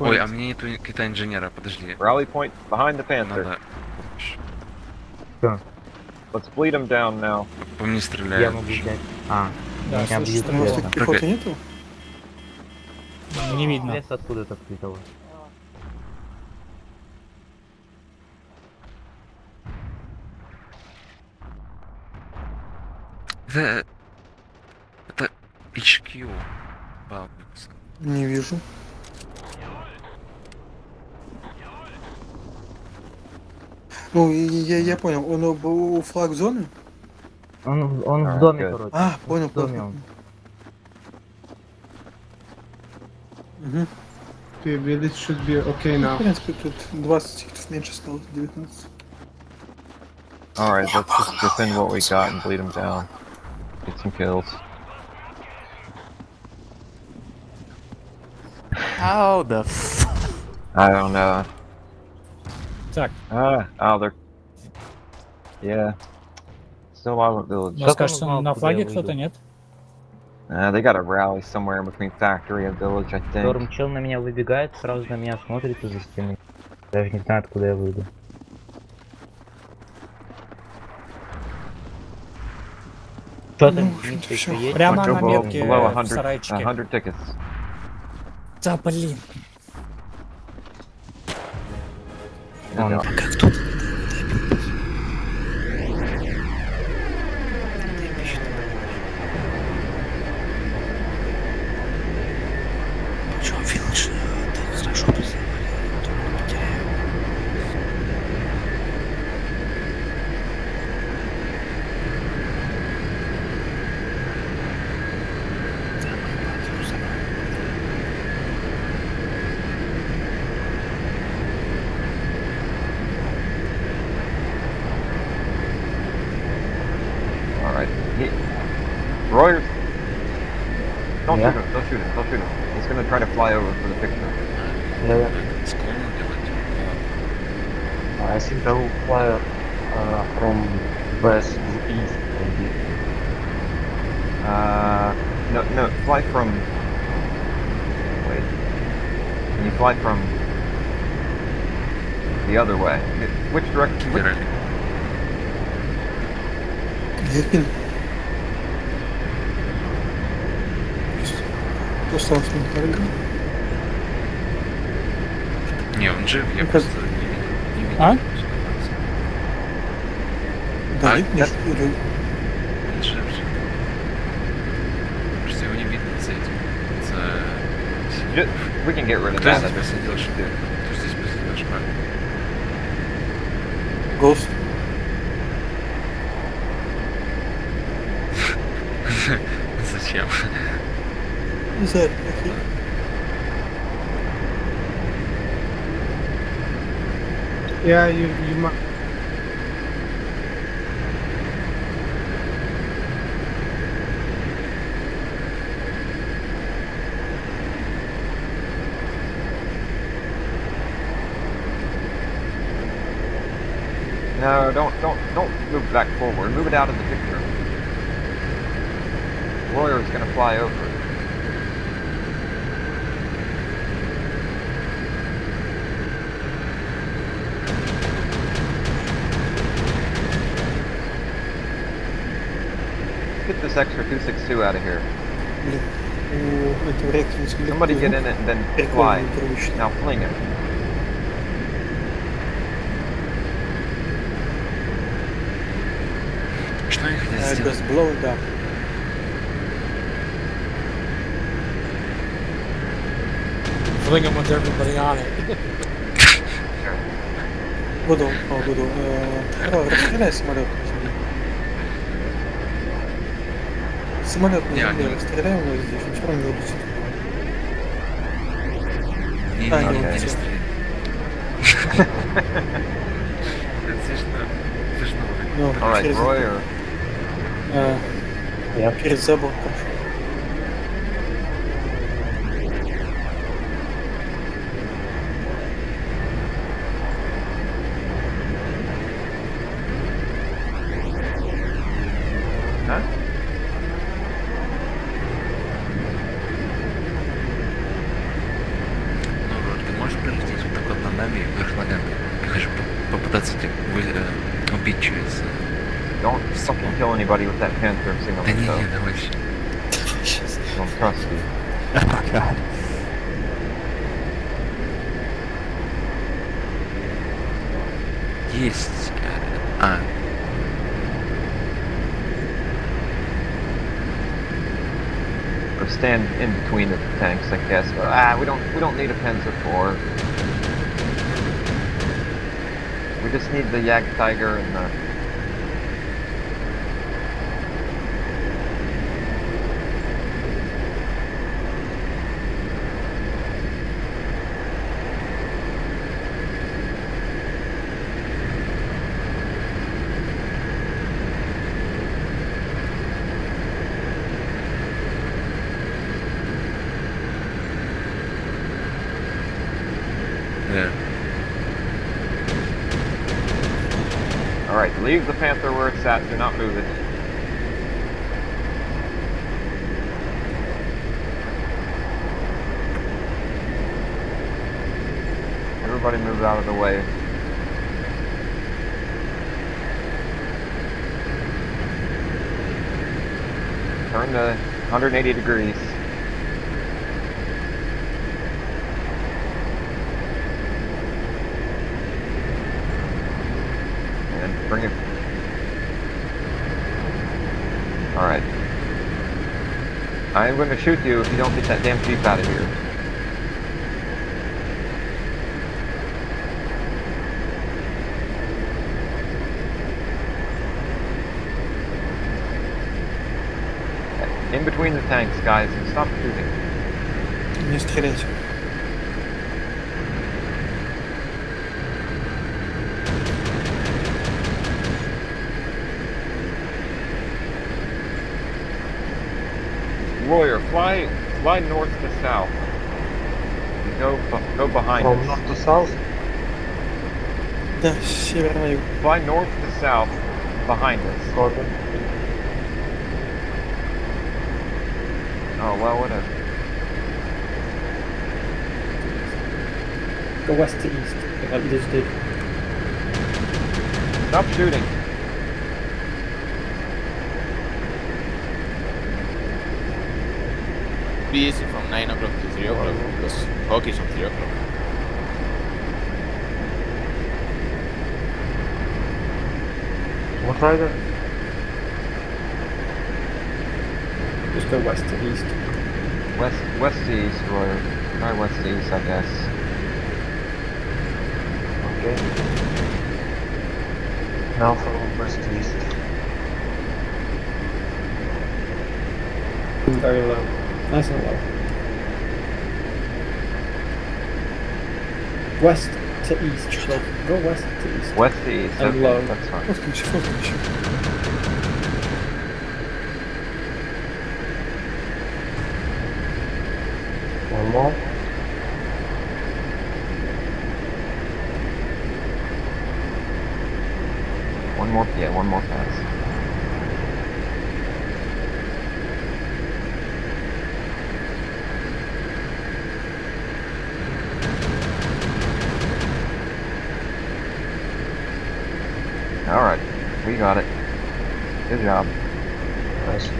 Ой, а мне нету какие-то инженера, подожди. Rally point behind the Panther. Let's bleed him down now. По мне стреляют. Я могу взять. А, меня бьют. Пехоты нету? Не видно. Лес откуда-то прилетело. Это HQ. Не вижу. Ну, я понял, он был у флаг зоны? Он в доме, короче. А, понял. Угу. Ты видишь, что окей, на. В принципе, тут 20 тикетов меньше стало, 19. Alright, let's just defend what we got and bleed them down. Get some kills. How the f... I don't know. Так. They're... Yeah. Still a village. Мне кажется, на флаге кто-то нет. They got a rally somewhere in between factory and village, I think. Торм чел на меня выбегает, сразу на меня смотрит из-за стены. Даже не знаю, откуда я выйду. Что там? Прямо на метке в сарайчике. Да, блин. Как тут? Yeah, you might. No, don't move back forward. Move it out of the picture. Royer is going to fly over. This extra 262 out of here. Somebody get in it and then fly. Now fling it. Just blow it up. Fling it with everybody on it. Буду. Расстреляй самолет. Самолет не расстреляем, но здесь ничего не убить. Не стреляй. Это смешно. Я через забор пошел. А? Don't fucking kill anybody with that Panther signal. I don't trust you. Oh god. Yes, got it. Or stand in between the tanks, I guess. We don't need a Panther 4. We just need the Ягдтигер and the... Leave the Panther where it's at, do not move it. Everybody move out of the way. Turn to 180 degrees. And bring it. Alright. I'm going to shoot you if you don't get that damn Jeep out of here. In between the tanks, guys, and stop shooting. Не стрелять. Royer, fly north to south. Go behind us. From north to south? Да, с севера на юг. Fly north to south, behind us. Corbin. Oh, well, whatever. Go west to east, like you just did. Stop shooting. Be easy from 9 o'clock to 3 o'clock, because hockey's on 3 o'clock. What, Ryder? Just go west to east. West to east, Royer. Try west to east, I guess. Okay. Now from west to east. Very low. Nice and low. West to east, Charlie. Go west to east. West to east. And okay, low. That's fine. Fucking shit. Well, one more pass. All right, we got it. Good job. Nice.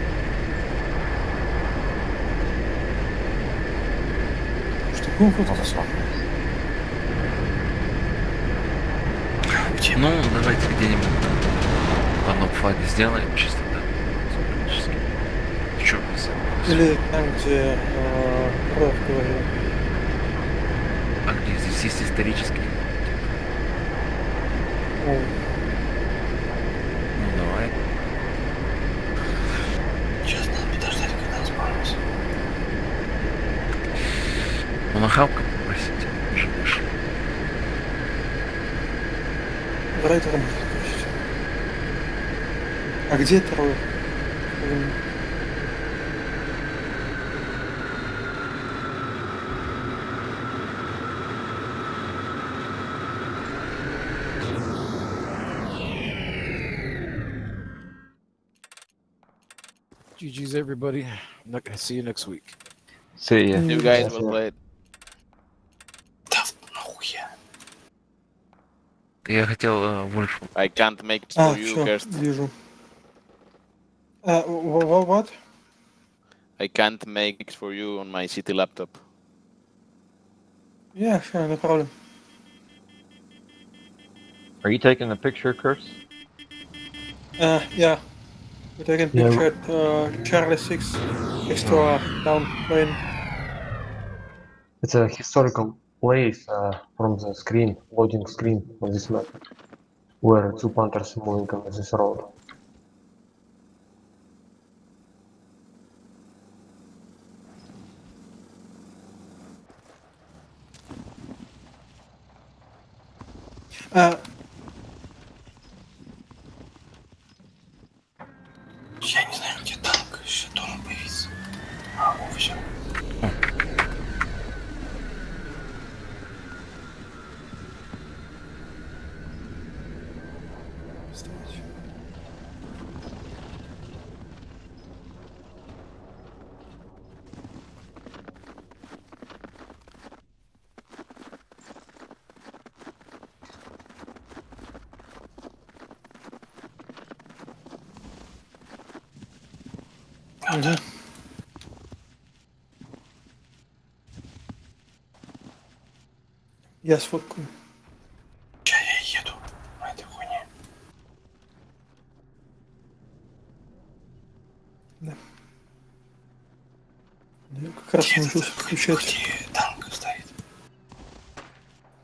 Ну, давайте где-нибудь в одном флаге сделаем, чисто, да, технически. В чем мы? Или там, где Ров говорил. А где здесь есть исторический? Ну, давай. Сейчас надо подождать, когда он справился. На Халка попросите, живешь. Райдером можно включить. А где второй? GG's everybody. I'm not gonna see you next week. See ya. You guys will play. Я хотел Вульф. I can't make it for you, Керс. Вижу. What? I can't make it for you on my city laptop. Yeah, sure, no problem. Are you taking a picture, Kers? Yeah. We're taking a picture at Charlie 6 extra down plane. It's a historical place from the screen, loading screen on this map, where two Panthers moving on this road. Я не знаю, где танк, еще должен появиться. А, в общем. Да. Я сфоткаю. Сейчас я еду по этой хуйне. Да. Я как раз научился включать. Танк стоит.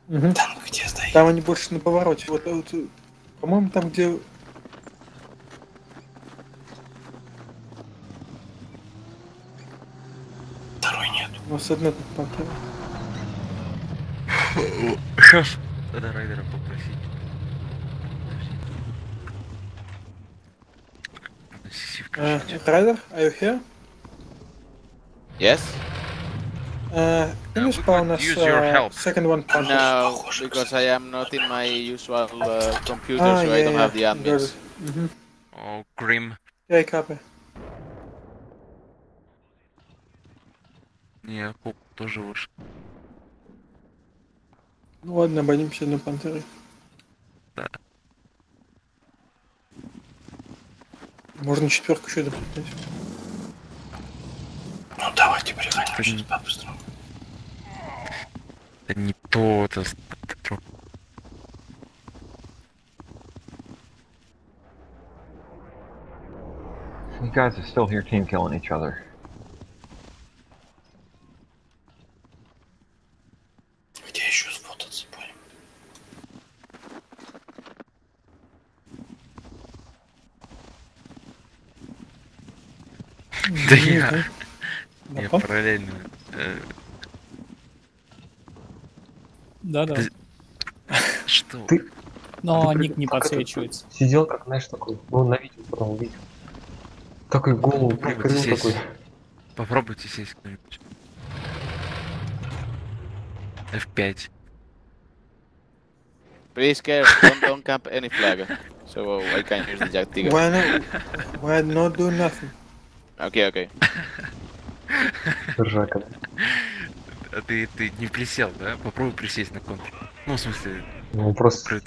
Угу. Танк где стоит? Там они больше на повороте. Вот по-моему, там где... Второй нет. У нас одна тут пантера. Сейчас надо Райдера попросить. Райдер, are you here? Yes. Can you spawn us second one punch? No, because I am not in my usual computer, so I don't have the admins. Oh, grim. Я капаю. Не, поп тоже вышел. Ну ладно, обойдемся на пантеры. Да. Можно четверку еще допустить. Ну давайте приходим по-быстрому. Да не то, это... You guys are still here team killing each other. Да я параллельно. Да. Что? Но ник не подсвечивается. Сидел как, знаешь, такой, ну на видео потом увидел. Такой голову прикрыл такой. Попробуйте сесть кто-нибудь. F5. Please care, don't camp any flag, so I can use the Ягдтигер. Why not do nothing? Окей. Ржака. А ты не присел, да? Попробуй присесть на контр. Ну, в смысле... Ну, просто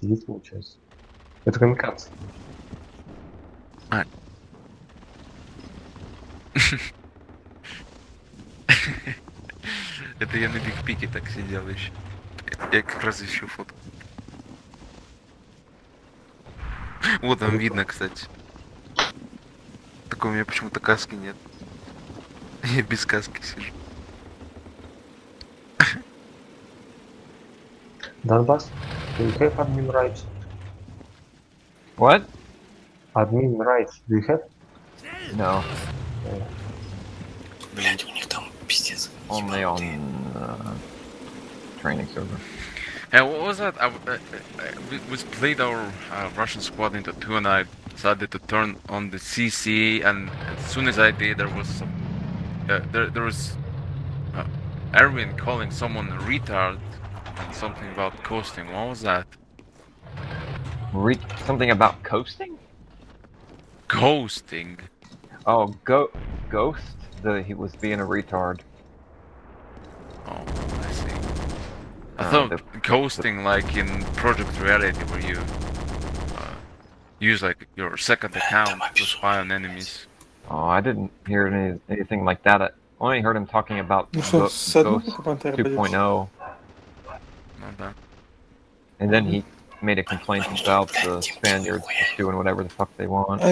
сидит, получается. Это коммуникация. А. Это я на бигпике так сидел еще. Я как раз ищу фотку. Вот там видно, кстати. Такой, у меня почему-то каски нет. Я без каски сижу. Донбасс, do you have admin rights? What? Admin rights, do you have? No. Блять, у них там пиздец. Only on training server. What was that? We split our Russian squad into two and I decided to turn on the CC, and as soon as I did, there was some, there was Erwin calling someone a retard and something about coasting. What was that? Something about coasting? Ghosting. Oh, ghost? He was being a retard. Oh, I see. I thought ghosting like in Project Reality, where you use like your second account to spy on enemies. Oh, I didn't hear anything like that. I only heard him talking about Ghost 2.0. And then he made a complaint about the Spaniards just doing whatever the fuck they want.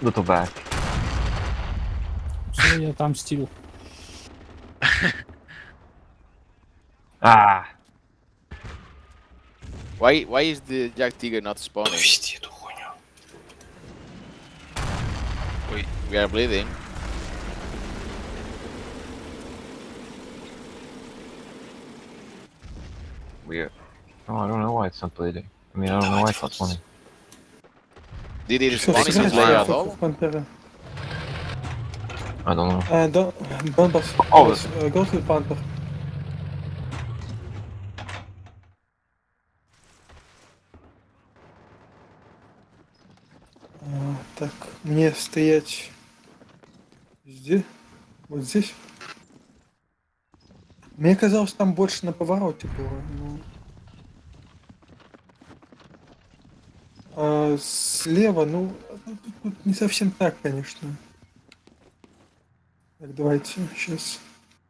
Little back. Что я там стил? Why is the Ягдтигер not spawning? Повести эту хуйню. We are bleeding. Weird. Oh, I don't know why it's not bleeding. I mean, I don't know why it's not spawning. Did it spawn in this layer at all? I don't know. Don't boss. Oh, go to the Panther. Так, мне стоять здесь, вот здесь. Мне казалось, там больше на повороте было. Но... А слева, ну, тут не совсем так, конечно. Так, давайте сейчас.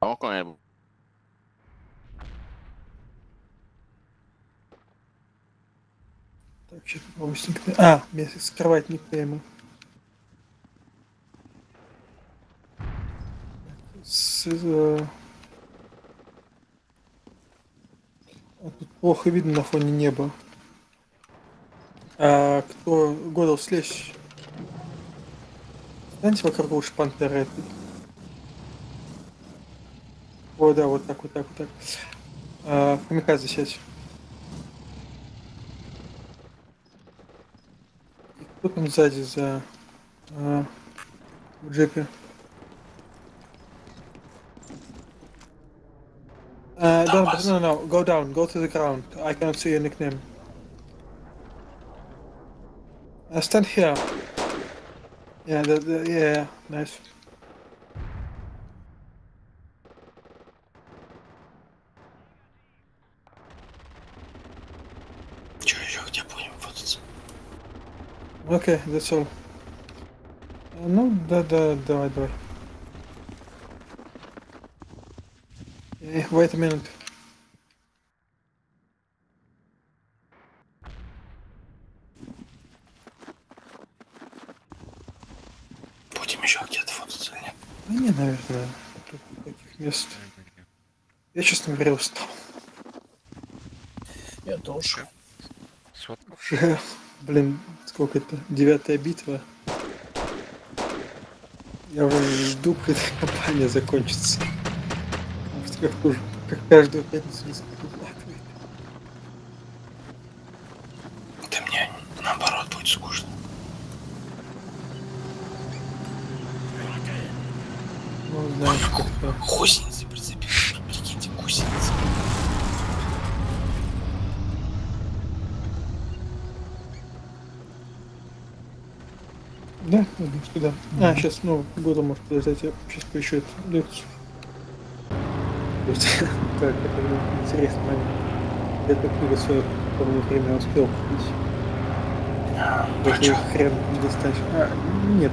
Так, что-то повысенькое. А, мне скрывать никнеймы. А тут плохо видно на фоне неба. А кто Годов, слезь? Знаете, вокруг лучше Пантеры этой. О, да, вот так, вот так, вот так. А, Микадзу сядь. Кто там сзади за джипе? No, go down, go to the ground. I cannot see your nickname. Stand here. Yeah, yeah, nice. Чё, ещё где будем фотаться? Окей, that's all. Ну, да, давай. Wait a minute. Будем еще где-то фототься, нет? Ну, не, наверное, тут таких мест. Я, честно говоря, устал. Я тоже. Уже, блин, сколько это? 9-я битва. Я уже жду, когда компания закончится. Как каждую пятницу не складывает. Да мне наоборот будет скучно. Ну, знаешь, как-то... Гусеницы прицепили, прикиньте, гусеницы. Да, ну, что да. А, сейчас, ну, Года может подождать, я сейчас поищу эту лекцию. Так, это был интересный момент. Я эту книгу свою по время успел купить. Даже хрен не достать. А, нет,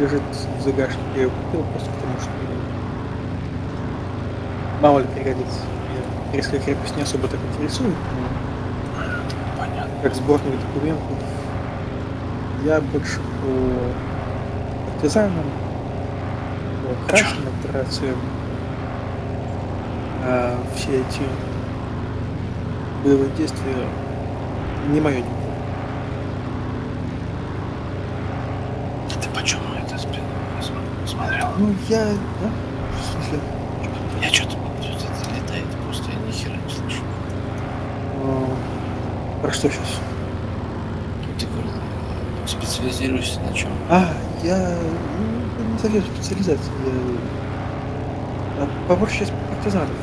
лежит в загашнике, я ее купил просто потому, что мало ли пригодится. Я резкая крепость не особо так интересует, но понятно. Как сборник документов я больше по партизанам, по красным операциям. А все эти боевые действия не мое дело. Ты почему это смотрел? Ну я... Да? В смысле? Я что-то летает, просто я ни хера не слышу. Про что сейчас? Ты говорил, специализируешься на чем? А, я... Ну, не совсем специализация. Я... Побольше сейчас партизанов.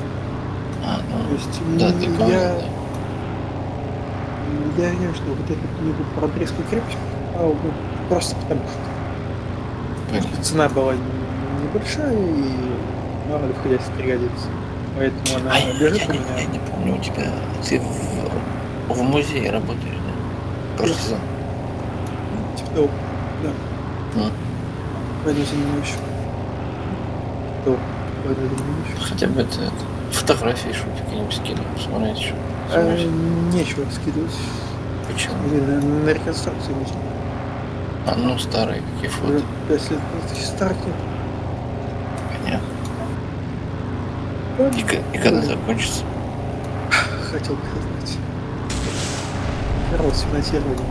То есть, да, я верю, что вот эту книгу про Брестскую крепость покупал просто потому, что цена была небольшая и мало ли входящих пригодится. Поэтому она лежит у меня. Я не помню, у тебя... Ты в музее работаешь, да? Партизан. Типа того, да. Пойду занимаюсь. Хотя бы это... Фотографии, что ты какие-нибудь скидывал, посмотрите, что... нечего скидывать. Почему? На реконструкции нужно. А ну старые какие фото? 5 лет назад старки. Понятно. И когда закончится? Хотел бы знать. первого с финансированием.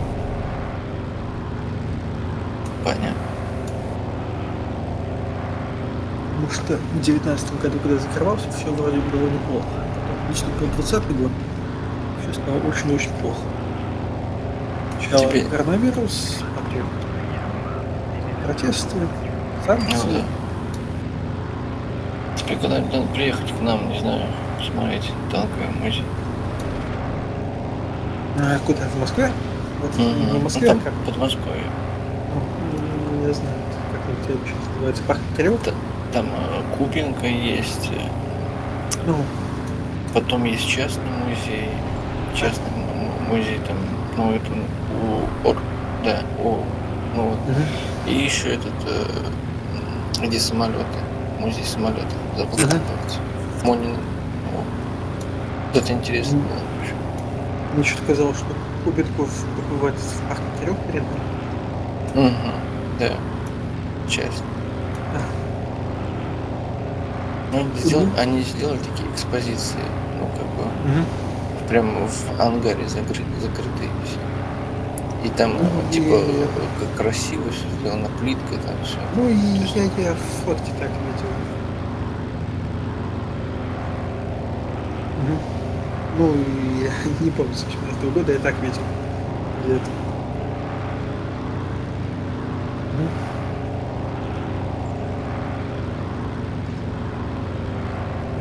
Понятно. Потому что в 2019 году, когда закрывался, все вроде было неплохо. Потом лично был 2020 год, все стало очень-очень плохо. Сначала теперь... коронавирус, потом протесты, санкции. Теперь когда-нибудь надо приехать к нам, не знаю, смотреть танковые музей. А куда? В Москве? Вот, в Москве? Ну, так, как? Под Москвой. Ну, не знаю, как это сейчас называется. Парк Патриот? Там Кубинка есть. Ну. Потом есть частный музей. Частный музей там, ну, это УОР. Да, УОР. Ну, вот. И еще этот, где самолеты. Музей самолетов. Забыл добавить. Монин. Вот это интересно было. Мне что-то казалось, что Кубинку побывать в парке трех передал. Угу, да. Часть. Да. Они, они сделали такие экспозиции, ну как бы, прямо в ангаре закрытые все. И там типа как красиво все сделано, плитка там все. Ну и есть... я фотки так видел. Ну, я не помню, с 2018 года я так видел. Где-то.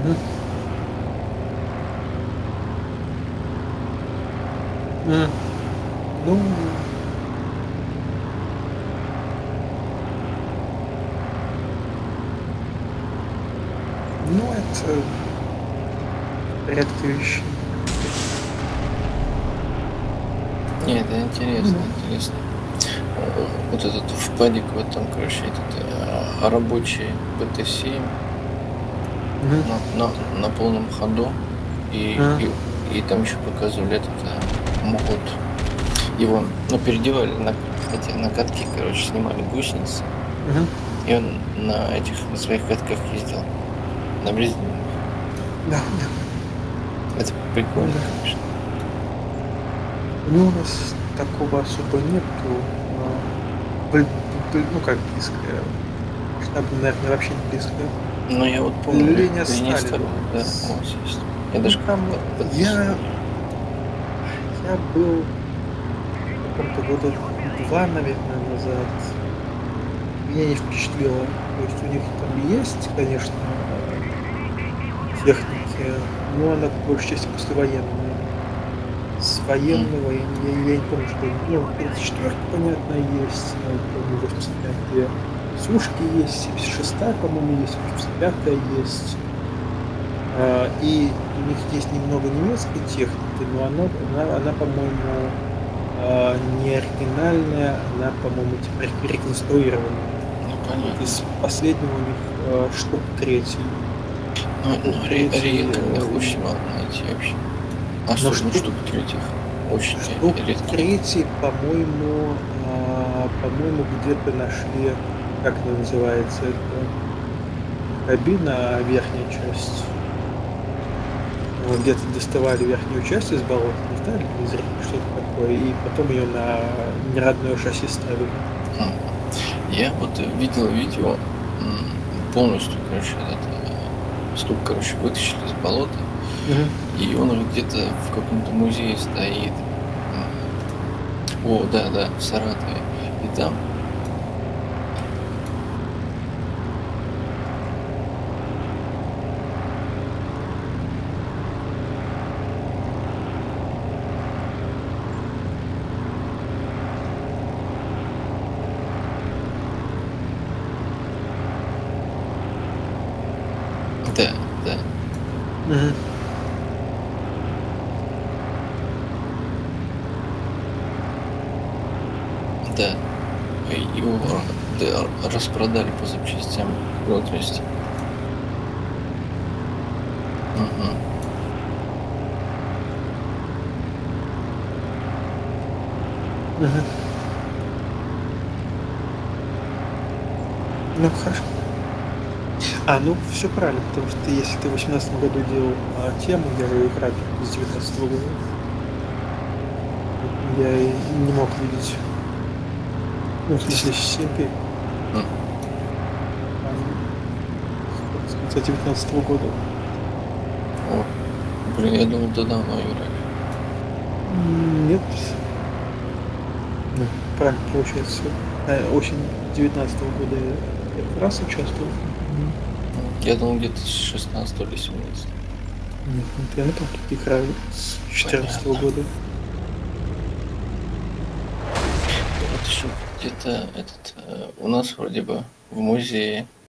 Ну... Ну, это... редкие вещи. Нет, это интересно, интересно. Вот этот впадик, вот там, короче, этот рабочий БТ-7 на полном ходу. И там еще показывали этот мухот. Его, ну, переодевали на эти на катки, короче, снимали гусеницы. И он на этих, на своих катках ездил. На брезгах. Да, да. Это прикольно, конечно. Ну, у нас такого особо нету, ну как близко, штаб, наверное, вообще не близко. Но я вот помню, линия Сталина, да, я даже там, я был в каком-то году 2, наверное, назад, меня не впечатлило, то есть у них там есть, конечно, техники, но она по большей части послевоенная. С военного, я не помню, что... Ну, 54, понятно, есть, ну, 85-е сушки есть, 76-я, по-моему, есть, 85-я есть. И у них есть немного немецкой техники, но она по-моему, не оригинальная, она, по-моему, теперь реконструирована. Ну, понятно. Из последнего у них штук 3. Ну, рейтинг очень мало найти вообще. А что штук третьих? Очень редко. Третий, по-моему, где-то нашли, как это называется, это кабина, верхняя часть. Вот где-то доставали верхнюю часть из болота, не знаю, что-то такое, и потом ее на неродное шасси ставили. Я вот видел видео полностью, короче, этот стук, короче, вытащили из болота. И он уже где-то в каком-то музее стоит. О, да, в Саратове. И там. Да. Да, его распродали по запчастям год вместе. Ну хорошо. Ну все правильно, потому что если ты в 2018 году делал тему героя и график с 2019 года, я не мог видеть. Ну, если 7-5. С конца 19-го года. О, блин, я думал, да давно играли. Нет. Ну, правильно получается. Очень 19-го года я первый раз участвовал. Я думал, где-то с 16 или 17. Нет, я напомню, тут играю с 14-го года. Вот еще где-то этот... У нас вроде бы в музее